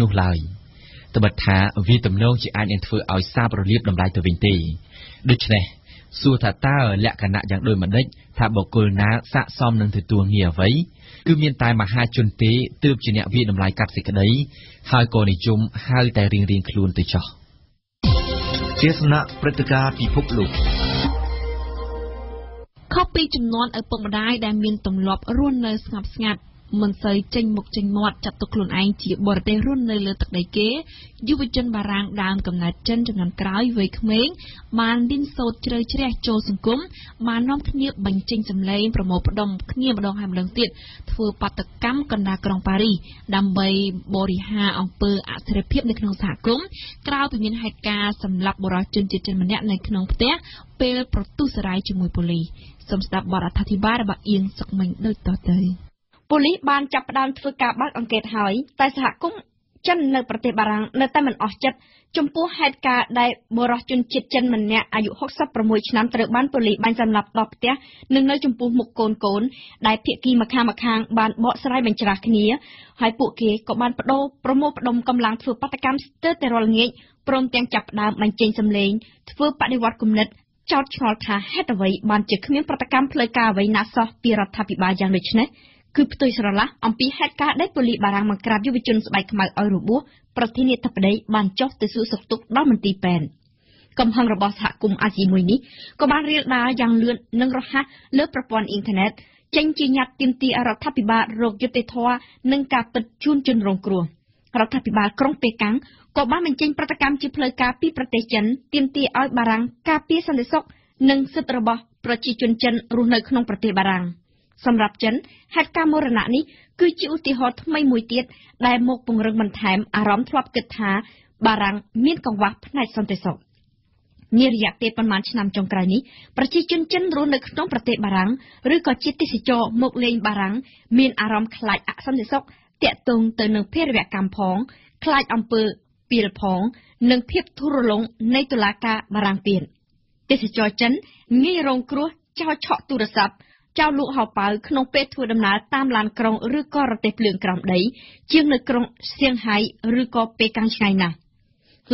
នោះឡើយ ត្បិតថាវាទំនងជាអាចនឹងធ្វើឲ្យសាបរលាបតម្លៃទៅវិញទេ ដូច្នេះ សួរថាតើលក្ខណៈយ៉ាងដូចម្ដេចថាបុគ្គលណាស័ក្តិសមនឹងទទួលងារអ្វី គឺមានតែមហាជនទេទើបជាអ្នកវាតម្លៃកាត់សេចក្តី ហើយក៏និយមហៅតែរៀងៗខ្លួនទៅចោះ ទេសនាព្រឹត្តិការណ៍ពិភពលោក ខុសពីចំនួនឪពុកម្ដាយដែលមានទម្លាប់រស់នៅស្ងប់ស្ងាត់ មិនសូវចេញមុខចេញមាត់ចាប់ទុកខ្លួនឯងជាបរទេសរស់នៅលើទឹកដីគេយុវជនបារាំងដើមកំណើតចិនចំនួនក្រោយវ័យក្មេងបានឌិនសោតជ្រៅជ្រះចូលសង្គមបាននាំគ្នាបញ្ចេញសម្លេងប្រមូលផ្ដុំគ្នាម្ដងហើយម្ដងទៀតធ្វើបាតកម្មកណ្ដាលក្រុងប៉ារីសដើម្បីបរិហាអង្គើអធិរាភិបនៃក្នុងសហគមន៍ក្រៅពីមានហេតុការណ៍សម្លាប់បរិយជនជាចិនម្នាក់នៅក្នុងផ្ទះពេលប្រទូសរាយជាមួយប៉ូលីស សំស្ដាប់បរដ្ឋាភិបាលរបស់អៀងសឹកមិញដូចតទៅប៉ូលីសបានចាប់ផ្ដើមធ្វើការបាត់អង្កេតហើយតែសហគមន៍ចិននៅប្រទេសបារាំងនៅតែមិនអស់ចិត្តចំពោះហេតុការណ៍ដែលបរោះជនជាតិចិនម្នាក់អាយុ ហិកសាប្រម៉ិច ឆ្នាំត្រូវបានប៉ូលីសបាញ់សម្លាប់ដល់ផ្ទះនិងនៅចំពោះមុខកូនកូនដែលភាគីម្ខាងម្ខាងបានបកស្រាយបញ្ច្រាស់គ្នាហើយពួកគេក៏បានបដិវប្រមូលផ្ដុំកម្លាំងធ្វើបាតកម្មស្ទើរតែរាល់ល្ងាច ចោតឆ្លល់ថាហេតុអ្វីបានជាគ្មានប្រតិកម្មផ្លូវការអ្វីណាសោះពីរដ្ឋាភិបាលយ៉ាងដូចនេះគឺផ្ទុយស្រឡះអំពីហេតុការណ៍ដែលប៉ូលីសបារាំងមកក្រាបយុវជនស្បែកខ្មៅឲ្យរបួសប្រធានាធិបតីបានចោះទៅសួរសុខទុក្ខដល់មន្ទីរពេទ្យ រដ្ឋាភិបាលក្រុងប៉េកាំងក៏បានបញ្ចេញប្រតិកម្មជាផ្លូវការពីប្រទេសចិនទាមទារឲ្យបារាំងការពារសន្តិសុខនិងសិទ្ធិរបស់ប្រជាជនចិនរស់នៅក្នុងប្រទេសបារាំងសម្រាប់ចិនហេតុការណ៍មរណៈនេះគឺជាឧទាហរណ៍ថ្មីមួយទៀតដែលមកពង្រឹងបន្ថែមអារម្មណ៍ធ្លាប់គិតថាបារាំងមាន ទាក់ទងទៅនឹងភារវកម្មផងខ្លាចអំពើពីលផងនិងភាពធូររលុងនៃតុលាការបារាំងទៀតទេសចរចិនងាយរងគ្រោះចោលឆក់ទូរស័ព្ទចោលលក់ហោប៉ៅក្នុងពេលធ្វើដំណើរតាមឡានក្រុងឬក៏រទេះភ្លើងក្រោមដីជាងនៅក្រុងសៀងហៃឬក៏ប៉េកាំងឆ្ងាយណាស់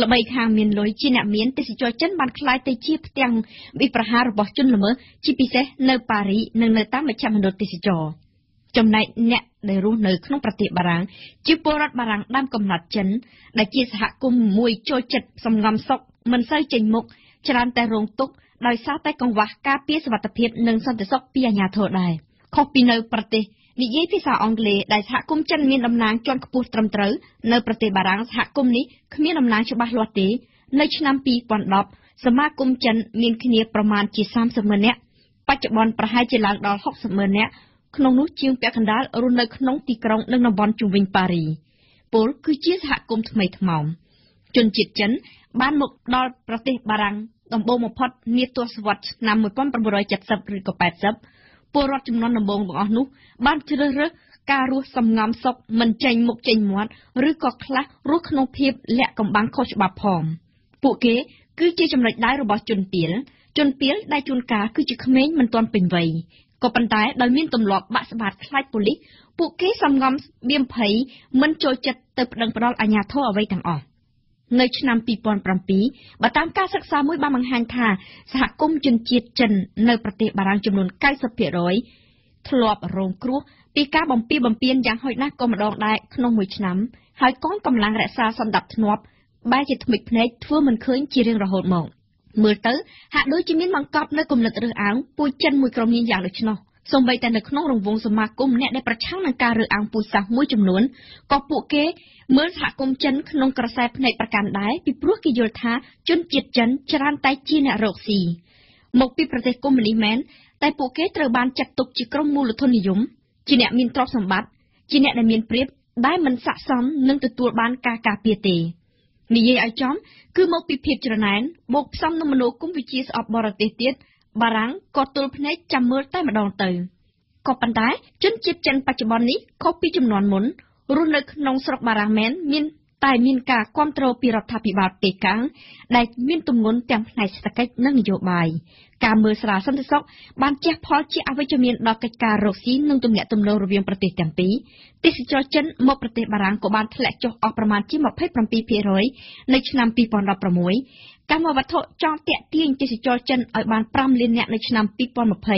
ល្បីខាងមានលុយជាអ្នកមានទេសចរចិនបានខ្លាចទៅជាផ្ទាំងវិប្រហារបស់ជនល្មើសជាពិសេសនៅប៉ារីសនិងនៅតាមមជ្ឈមណ្ឌលទេសចរ ចំណែកអ្នកដែលរស់នៅក្នុងប្រទេសបារាំងជាពលរដ្ឋបារាំងដើមកំណត់ចិនដែលជាសហគមន៍មួយចូលចិត្តសំងំសុខមិនសូវចេញមុខច្រើនតែរងទុក្ខដោយសារតែកង្វះការពារសុវត្ថិភាពនិងសន្តិសុខពីអាជ្ញាធរដែរខុសពីនៅប្រទេសនិយាយភាសាអង់គ្លីសដែលសហគមន៍ចិនមានតំណាងជាន់ខ្ពស់ត្រឹមត្រូវនៅប្រទេសបារាំងសហគមន៍នេះគ្មានតំណាងច្បាស់លាស់ទេនៅឆ្នាំ ពីរពាន់ដប់សមាគមចិនមានគ្នាប្រមាណជា សាមសិប ម៉ឺននាក់ ការរស់សម្ងាមសក់មិនចាញ់មុខចេញមាត់ឬក៏ខ្លះរស់ក្នុងទីក្រុងនិងតំបន់ជុំវិញប៉ារីសពលគឺជាសហគមន៍ថ្មីថ្មោងជនជាតិចិនបានមកដល់ប្រទេសបារាំងដំបូងបំផុតនាទស្សវត្សឆ្នាំ ចំនួនពេលដែលជួនកាលគឺជាក្មេងមិនទាន់ពេញវ័យក៏ប៉ុន្តែដោយមានទម្លាប់បាក់ស្បាតខ្លាចប៉ូលីសពួកគេសំងំស្បៀមភ័យមិនចូលចិត្តទៅប្តឹងប្រដល់អាជ្ញាធរអ្វីទាំងអស់នៅឆ្នាំ ពីរពាន់ប្រាំពីរ បើតាមការសិក្សាមួយបានបង្ហាញថាសហគមន៍ជនជាតិចិននៅប្រទេសបារាំងចំនួន និយាយឲ្យចំគឺមកពីភាពច្រណែនបូកផ្សំនៅមនោគមវិជ្ជាស្អប់បរទេសទៀតបារាំងក៏ទល់ភ្នែកចាំមើលតែម្ដងទៅក៏ប៉ុន្តែជនជាតិចិនបច្ចុប្បន្ននេះខុសពីចំនួនមុន ទេសចរចិនមកប្រទេសបារាំងក៏បានធ្លាក់ចុះអស់ប្រមាណជា ម្ភៃប្រាំពីរភាគរយ កម្មវត្ថុចង់ទាក់ទាញទេសចរចិនឲ្យបាន ប្រាំលាននាក់ នៅឆ្នាំ ពីរពាន់ម្ភៃ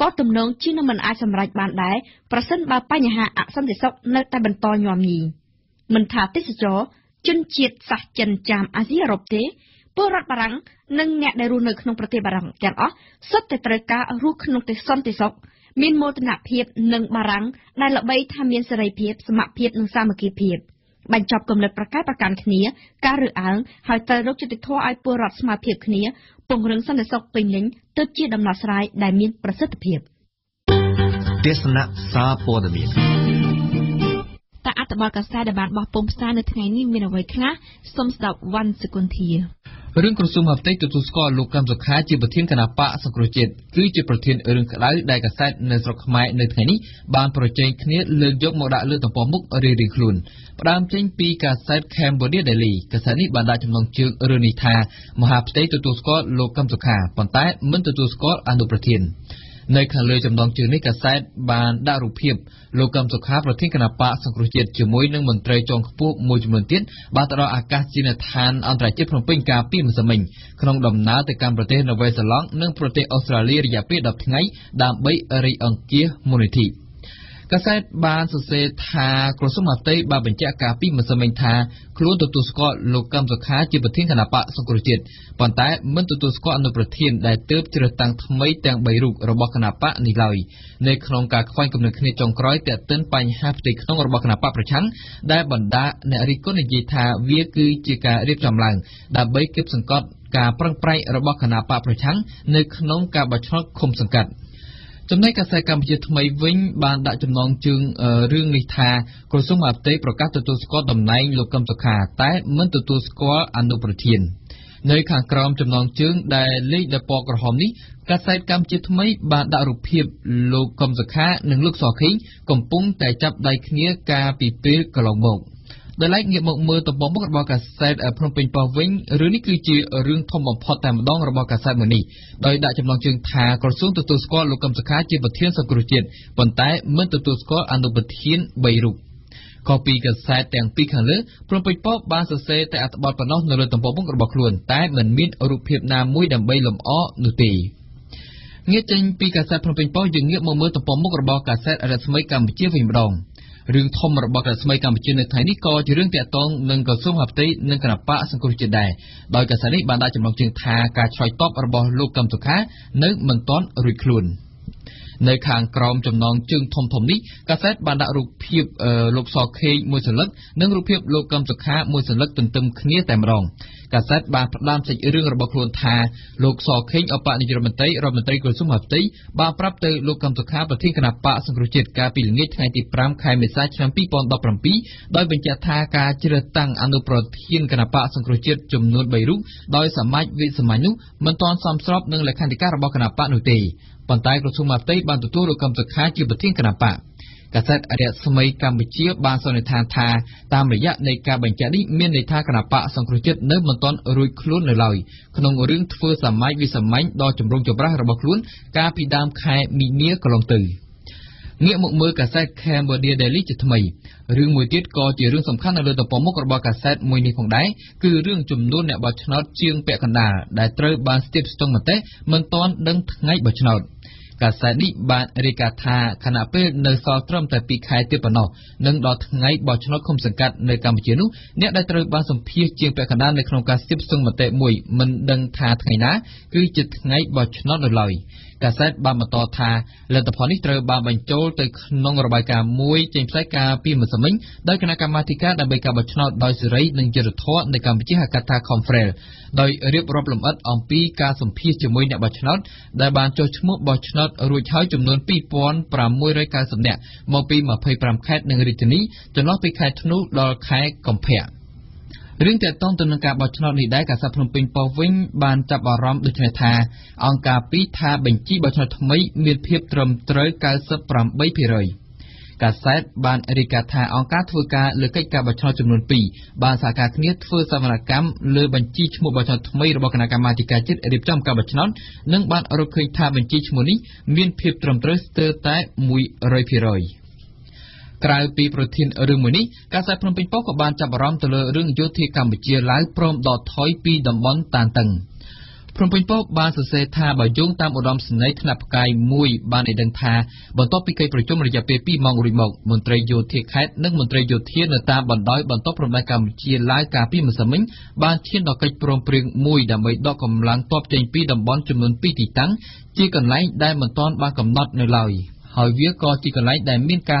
ក៏ទំនងជានឹងមិនអាចសម្រេចបានដែរប្រសិនបើបញ្ហាអសន្តិសុខនៅតែបន្តញាំញីមិនថាទេសចរជនជាតិសាសចិនចាមអាស៊ីអឺរ៉ុបទេពលរដ្ឋបារាំងនិងអ្នកដែលរស់នៅក្នុងប្រទេសបារាំងទាំងអស់សុទ្ធតែត្រូវការរស់ក្នុងទេសន្តិសុខ មានមោទនភាពនិងបារាំងដែលល្បីថាមានសេរីភាព រឿងក្រសួងអតីតទទួលស្គាល់លោកកម្មសុខាជាប្រធានគណៈបកសង្គ្រោះជាតិគឺជាប្រធានរឿងក្តៅដែលកាសែតនៅស្រុកខ្មែរនៅថ្ងៃនេះបានប្រជែងគ្នាលើកយកមកដាក់លើទំព័រមុខរាយរីខ្លួនផ្ដើមចេញពីកាសែត Cambodia Daily កាសែតនេះបានដាក់ចំណងជើងរឿងនេះថាមហាផ្ទៃទទួលស្គាល់លោកកម្មសុខាប៉ុន្តែមិនទទួលស្គាល់អនុប្រធាន នៅខាងលើចំណងជើងនេះកាសែតបានដាក់រូបភាពលោកកឹមសុខាប្រធានគណៈបកសង្គ្រោះជាតិជាមួយនឹងមន្ត្រីចុងខ្ពស់មួយចំនួនទៀតបានទៅដល់អាកាសយានដ្ឋានអន្តរជាតិភ្នំពេញកាលពីម្សិលមិញក្នុងដំណើរទៅកាន់ប្រទេសនវេសឡង់និងប្រទេសអូស្ត្រាលីរយៈពេលដប់ថ្ងៃដើម្បីរីអង្គាសមូលនិធិ កាសែតបានសរសេរថាក្រសួងអតីតបានបញ្ជាក់ការពីម្សិលមិញថាខ្លួនទទួលស្គាល់លោកកឹមសុខាជាប្រធានគណៈបកសង្គ្រោះជាតិប៉ុន្តែមិនទទួលស្គាល់អនុប្រធានដែលទើបជ្រើសតាំងថ្មីទាំងបីរូបរបស់គណៈបកនេះឡើយនៅក្នុងការខ្វែងគំនិតគ្នាចុងក្រោយតែកត្តានបរិបទនយោបាយដែលកំពុងតែរីករាលដាល ចំណែកកាសែតកម្ពុជាថ្មីវិញបានដាក់ចំណងជើងរឿងនេះថាក្រសួងអតីតប្រកាសទទួលស្គាល់តំណែងលោកកឹមសុខាតែមិនទទួលស្គាល់អនុប្រធាននៅខាងក្រោមចំណងជើងដែលលេខដបក្រហមនេះកាសែតកម្ពុជាថ្មីបានដាក់រូបភាពលោកកឹមសុខានិងលោកសខេងកំពុងតែចាប់ដៃគ្នាកាលពីពេលកន្លងមក ដែលឡែកងាកមកមើលតំបងមុខរបស់កាសែតភ្នំពេញប៉ោះវិញរឿងនេះគឺជារឿងធំបំផុតតែម្ដងរបស់កាសែតមួយនេះដោយដាក់ចំណងជើងថាក្រសួងទទួលស្គាល់លោកកឹមសុខាជាប្រធានសង្គ្រោះជាតិប៉ុន្តែមិនទទួលស្គាល់អនុប្រធានបីរូប ក៏ពីកាសែតទាំងពីរខាងលើប្រពៃប៉ោះបានសរសេរតែអត្ថបទប៉ុណ្ណោះនៅលើតំបងមុខរបស់ខ្លួនតែមិនមានរូបភាពណាមួយដើម្បីលម្អនោះទេ ងាកចេញពីកាសែតភ្នំពេញប៉ោះយើងងាកមកមើលតំបងមុខរបស់កាសែតរដ្ឋស្មីកម្ពុជាវិញម្ដង រឿងធំរបស់រដ្ឋស្មីកម្ពុជានៅថ្ងៃនេះក៏ជារឿងទាក់ទងនឹងក្រសួងអតីតនិងគណៈបកសង្គ្រោះជាតិដែរដោយកាសែតនេះបានដាក់ចំណងជើងថាការឆ្លើយតបរបស់លោកកឹមសុខានៅមិនទាន់រួចខ្លួន ใน khang กระแสบรรดารูปเพียบโลกสอเคยมวยสลึก បន្តែក្រសួងមហាផ្ទៃបានទទួលរកកម្មសខាជាប្រធានគណៈបក nghĩaមុខមើលកាសែត Cambodia Daily ជាថ្មី កាសែតបានបន្តថាលទ្ធផលនេះត្រូវបានបញ្ចូលទៅក្នុងរបាយការណ៍មួយចេញផ្សាយកាលពីម្សិលមិញដោយគណៈកម្មាធិការដើម្បីការបោះឆ្នោតដោយសេរីនិងយុត្តិធម៌នៃកម្ពុជាហកថា រឿងទាក់ទងទៅនឹងការបោះឆ្នោតនេះដែរកាសែតភ្នំពេញប៉ុស្តិ៍វិញបានចាប់អារម្មណ៍ដូចនេះថាអង្គការពីថាបញ្ជីបោះឆ្នោតថ្មីមានភាពត្រឹមត្រូវ កាសែតបានរាយការណ៍ថាអង្គការធ្វើការលើកិច្ចការ ក្រៅពីប្រធានរឿងមួយនេះកាសែតភ្នំពេញប៉ុស្តិ៍ក៏បានចាប់អារម្មណ៍ទៅលើរឿងយោធាកម្ពុជាឡាវព្រមដកថយពីតំបន់តានតឹង ព្រំពេញប៉ុស្តិ៍បានសរសេរថាបើយោងតាមឧត្តមសេនីយ៍ថ្នាក់ផ្កាយ ហើយវាក៏ជាកន្លែងដែលមានកា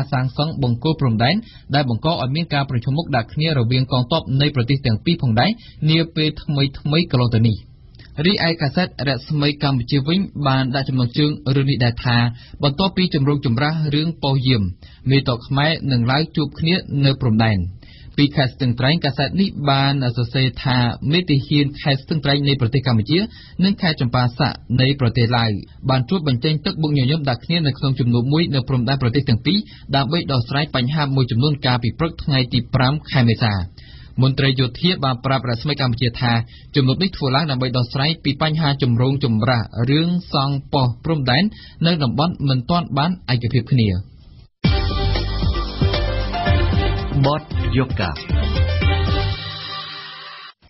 រសាងសង់បង្គោលព្រំដែនដែលបង្កឲ្យមានការប្រឈមមុខដាក់គ្នារវាងកងទ័ពនៃប្រទេសទាំងពីរផងដែរនាពេលថ្មីៗកន្លងទៅនេះ រីឯកាសែតរដ្ឋស្មីកម្ពុជាវិញបានដាក់ចំណងជើងរឿងនេះដែរថាបន្ទាប់ពីជំរងចម្រាស់រឿងប៉ុស្តិ៍យាមមេតកខ្មែរនិងឡាវជួបគ្នានៅព្រំដែន ពីខេត្តស្ទឹងត្រែងកាសែតនេះបានសរសេរថាមេតិហ៊ានខេត្តស្ទឹងត្រែងនៃប្រទេសកម្ពុជានិងខេត្តចម្ប៉ាស័កនៃប្រទេសឡាវបានជួបបញ្ចេញទឹកបុកញញឹមដាក់គ្នានៅក្នុងជំនួបមួយនៅព្រំដែនប្រទេសទាំងពីរដើម្បីដោះស្រាយបញ្ហាមួយចំនួនកាលពីព្រឹកថ្ងៃទី 5 ខែមេសាមន្ត្រីយោធាបានប្រាប់រដ្ឋស្មីកម្ពុជាថាជំរំនេះធ្វើឡើងដើម្បីដោះស្រាយពីបញ្ហាជំរងចម្រាស់រឿងសង់ប៉ុស្តិ៍ព្រំដែននៅតំបន់មិនទាន់បានឯកភាពគ្នា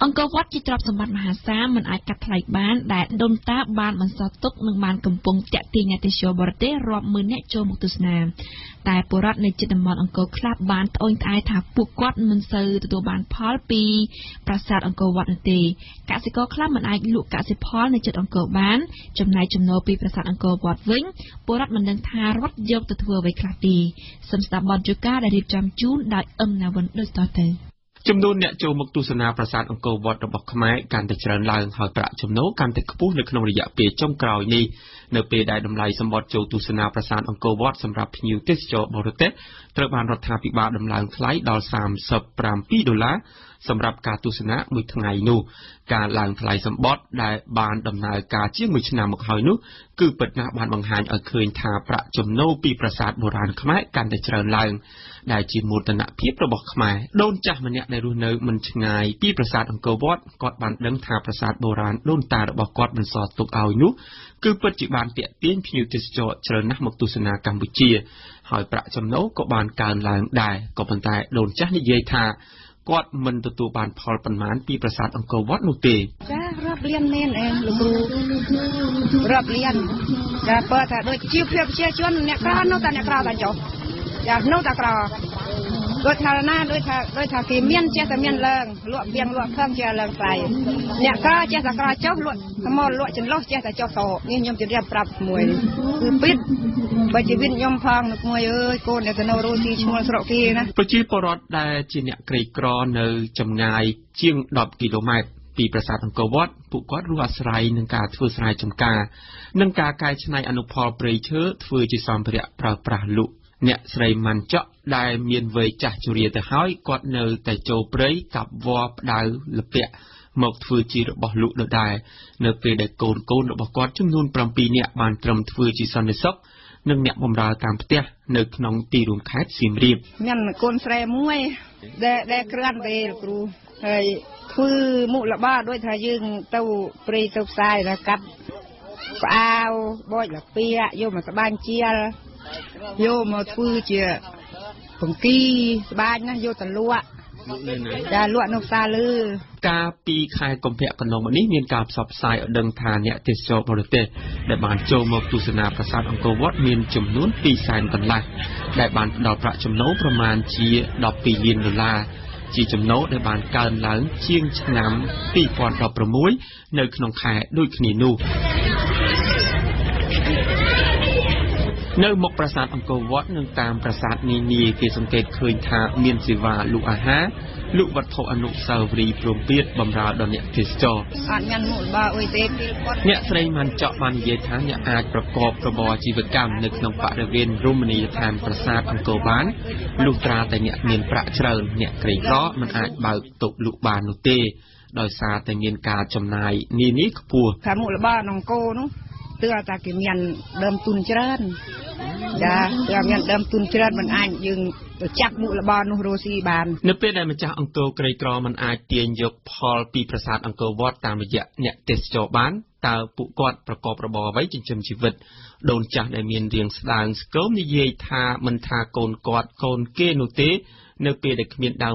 អង្គវត្តជាទ្រព្យសម្បត្តិមហាសាលមិនអាចកាត់ថ្លៃបានដែលដូនតាបានបន្សល់ទុកនិងបានកំពុងតាក់ទាញអ្នកទេសចរបរទេសរាប់ម៉ឺនអ្នកចូលមកទស្សនា ចំនួនអ្នកចូលមកទស្សនាប្រាសាទអង្គរវត្តរបស់ខ្មែរកាន់តែច្រើនឡើងហើយប្រាក់ចំណូលកាន់តែខ្ពស់នៅក្នុងរយៈពេលចុងក្រោយនេះ នៅនោះនៅមិនឆ្ងាយពីប្រាសាទអង្គរវត្តគាត់បានដឹងថាប្រាសាទបុរាណដូនតារបស់គាត់មិនសល់ទុកឲ្យនោះគឺពិតជាបានទាក់ទាញភ្ញៀវទេសចរច្រើនណាស់មកទស្សនាកម្ពុជាហើយប្រាក់ចំណូលក៏បានកើនឡើងដែរក៏ប៉ុន្តែដូនចាស់និយាយថាគាត់មិនទទួលបានផលប៉ុន្មានពីប្រាសាទអង្គរវត្តនោះទេចាស់រាប់លានមែនអេលោកគ្រូរាប់លានតែបើថាដូចជាភ្ញៀវទេសចរចំនួនអ្នកក្រនោះតែអ្នកក្រតែចុះចាស់នោះតែក្រតែចុះ Loi ពីប្រសាទអង្គរវត្តពួកគាត់រស់អាស្រ័យនឹងការធ្វើស្រែចម្ការនិងការកាយឆ្នៃអនុផលព្រៃឈើធ្វើជាសម្ភារៈប្រើប្រាស់លោកអ្នកស្រីមិនច័កដែលមានវ័យចាស់ជរាទៅហើយគាត់នៅតែចូលព្រៃកាប់វ័បផ្ដៅលពាក់មកធ្វើជារបស់លោកដដែលនៅពេលដែលកូនកូនរបស់គាត់ចំនួន 7 នាក់ គឺមុខល្បាតដោយថាយើងទៅព្រៃទៅផ្សាយដល់កាប់ផ្អាវបោចលាពាយកយកមកត្បាញជាលយកមកធ្វើជាបង្កីស្បាញណាយកតលក់ ជាចំណោទដែលបានកើនឡើងជាងឆ្នាំ ពីរពាន់ដប់ប្រាំមួយ នៅមុខប្រាសាទអង្គរវត្តនឹងតាមប្រាសាទនានាគេសង្កេតឃើញថាមានសេវាលក់អាហារលក់វត្ថុអនុស្សាវរីយ៍ព្រមព្រៀងបម្រើដល់អ្នកទេសចរ ទើរតែគេមានដើមទុនច្រើន គឺនំគ្នាធ្វើចំណាក់ស្រុកចាប់ថ្ងៃដោយថាណាគេមានកូនដោយថាច្រើនទៅក៏មានមុខរបរដោយថាគេធ្វើការសំណង់តែខ្លះណាធ្វើការសំណង់ទៅខ្លះទៅក៏ទៅរោស៊ីស្រុកថៃឲ្យទៅណាចាទៅឆ្ងាយឆ្ងាយណាទៅច្រើនមកវៀកមកវៀកទៅក៏ដល់ចាប់ពីការងាយនោះទៅមកស្រុកមកស្រែវិញទៅក៏ខ្លះទៅក៏អត់ទៅវិញណា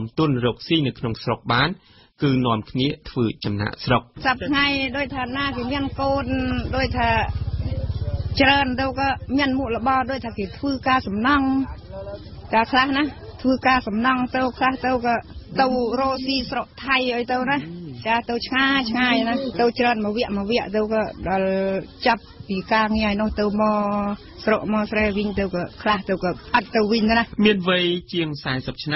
មានវ័យជាង ដប់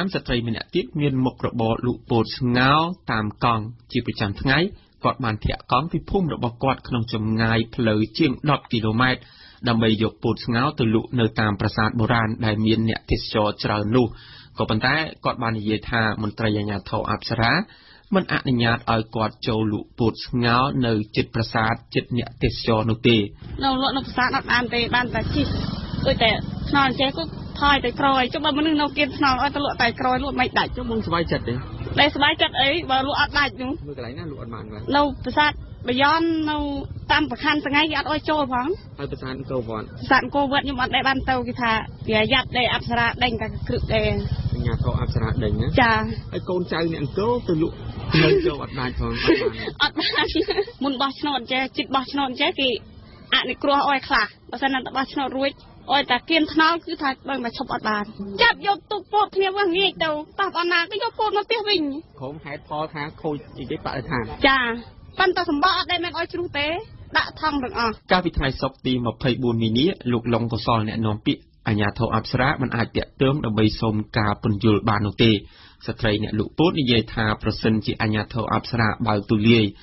គីឡូម៉ែត្រដើម្បីយកពោតស្ងោរទៅលក់នៅតាមប្រាសាទបុរាណដែលមានអ្នកទេសចរច្រើននោះក៏ប៉ុន្តែគាត់បាននិយាយថាមន្ត្រីអាជ្ញាធរអប្សរាមិនអនុញ្ញាតឲ្យគាត់ចូលលក់ពោតស្ងោរនៅចិត្តប្រាសាទចិត្តអ្នកទេសចរនោះទេនៅលក់នៅប្រាសាទអត់បានទេបានតែជីគួយតែខ្នល់ចេះគាត់ថយទៅក្រយចុះបើមនុស្សនៅគេខ្នល់ឲ្យទៅលក់តែក្រយលក់មិនដាច់ចុះមិនសុវ័យចិត្តទេតែសុវ័យចិត្តអីបើលក់អត់ដាច់នោះ អញ្ញាធិបតេយ្យអប្សរាបើកទូលាយឲ្យគាត់រកស៊ីជាមួយនឹងអ្នកទេសចរដែលបានទៅទស្សនាប្រាសាទអង្គរវត្តនោះជីវភាពបរិវ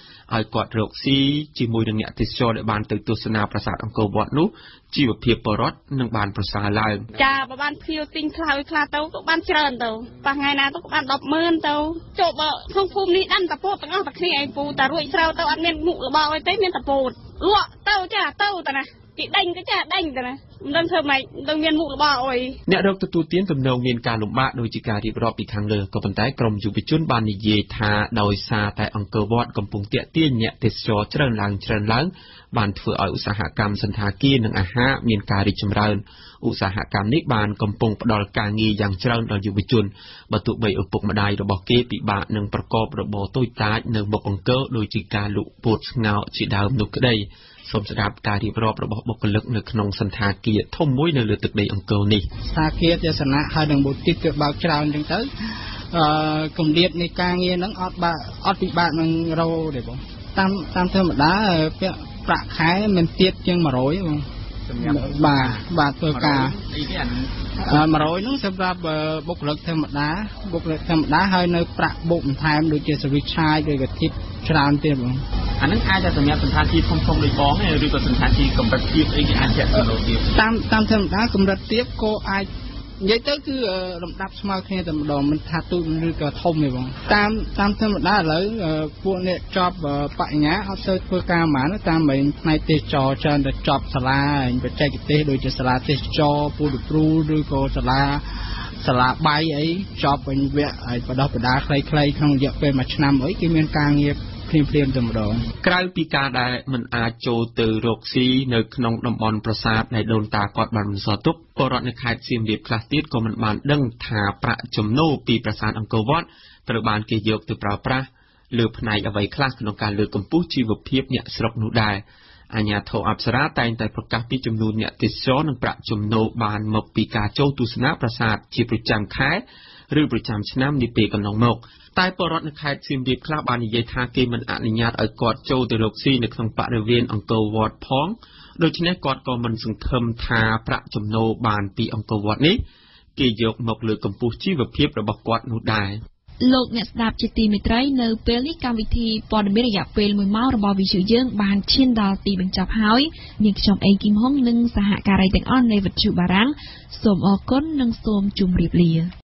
ត្តនឹងបានប្រសើរឡើងចាបបានភៀវទិញខ្លៅខ្លះទៅក៏បានច្រើនទៅបមួយថ្ងៃណាទៅក៏បាន ដប់ម៉ឺនទៅចូលបើក្នុងភូមិនេះដឹងតែពោតទាំងអស់តែគ្នាឯងពូតារួចស្រាវទៅអត់មានមុខលបឲ្យទេមានតែពោតលក់ទៅចាទៅតាណា ពីដេញក៏ចាដេញតាណាមិនដឹងធ្វើម៉េចដឹងមានមុខលបឲ្យអ្នករកទទួលទានទំនងមានការលំបាកដោយជាការរៀបរាប់ពីខាងលើក៏ប៉ុន្តែក្រុមយុវជនបាននិយាយថាដោយសារតែអង្គរវត្តកំពុងតាក់ទាញអ្នកទេសចរច្រើនឡើងច្រើនឡើងបានធ្វើឲ្យឧស្សាហកម្មសន្តាគារនិងអាហារមានការរីកចម្រើនឧស្សាហកម្មនេះបានកំពុងផ្ដល់ការងារយ៉ាងច្រើនដល់យុវជនបើទោះបីឪពុកម្ដាយរបស់គេពិបាកនឹងប្រកបរបរតូចតាចនៅមុខអង្គរដោយជាការលក់ពោតស្ងោរជាដើមនោះក្ដីសូមស្ដាប់ការរៀបរាប់របស់បុគ្គលិកនៅក្នុងសន្តាគារ kia thom mối nơi tịch bị uncle ni. Sa kia cho sanh hai đồng bộ tít được bao trào đến tới cùng điệp này càng nghe nó ót ba ót bị bạn mình râu để bông tam tam thêm một đá bạc khái mình tiết nhưng mà rối bông bà bà tôi cả mà rối nó sẽ ra bốc lực thêm một đá bốc lực thêm một đá hơi nơi bạc bụng tham được chơi sủi chai rồi cái tít trào tiền bông. Anh ấy ai cho tụi mình thành thị phong phong đầy bóng này rồi còn thành thị cầm bạc tiếp ấy cái anh sẽ cầm đầu tiếp. Tam tam thêm đá cầm bạc tiếp cô ai vậy tới cứ đập đập smart này tầm đồ mình thà tụi mình rồi thông này bóng. Tam tam thêm đá lấy vụ này job bậy nhá hấp sơ phơi ca mà nó tam mình này tê trò trên là job sala anh phải chạy cái tê đôi chân sala tê trò phụ được ru rồi cô sala sala bay ấy job anh vẽ ấy và đó phải đá clay clay không dẹp về mặt nam ấy cái miền càng nghiệp. Crowd Pika diamond a cho the Roxy, no knock on prasad, I don't tap what man sort up, or on the kite seem the plastic common man dung ta pra chum no p prasad uncle what, but ban ke yok to pra pra, loop night away class no can look compuchi will peep yet srok no die, and yet ho absara time type of capitum no yet this son and pra chum no ban mop pika cho to snap prasad, chip jam kai, rubber jam snam the pig on no milk. តែបរតនៅខេត្តសៀមរាបខ្លះបាននិយាយថាគេមិនអនុញ្ញាតឲ្យគាត់ចូលទៅរកស៊ីនៅក្នុងបរិវេណអគារអន្តរជាតិព្រោះតែមានការប្រព្រឹត្តអំពើហិង្សានិងបង្កឲ្យមានការរំខានដល់ប្រជាពលរដ្ឋដែលរស់នៅក្នុងបរិវេណនោះដោយសារតែការរំខាននេះធ្វើឲ្យប្រជាពលរដ្ឋនៅក្នុងខេត្តសៀមរាបបានបង្កើតគម្រោងអភិវឌ្ឍន៍ថ្មីថ្មីដើម្បីបង្កើនលំនៅដ្ឋានសួគ៌និងបង្កើនលំនៅដ្ឋានសួគ៌នៅតាមបណ្ដោយខេត្តសៀមរាប លោកអ្នកស្ដាប់ជាទីមេត្រីនៅពេលនេះកម្មវិធីព័ត៌មានរយៈពេលមួយម៉ោងរបស់វិទ្យុយើងបានឈានដល់ទីបញ្ចប់ហើយនាងខ្ញុំអេងគីមហុងនិងសហការីទាំងអស់នៃវិទ្យុបារាំងសូមអរគុណនិងសូមជម្រាបលា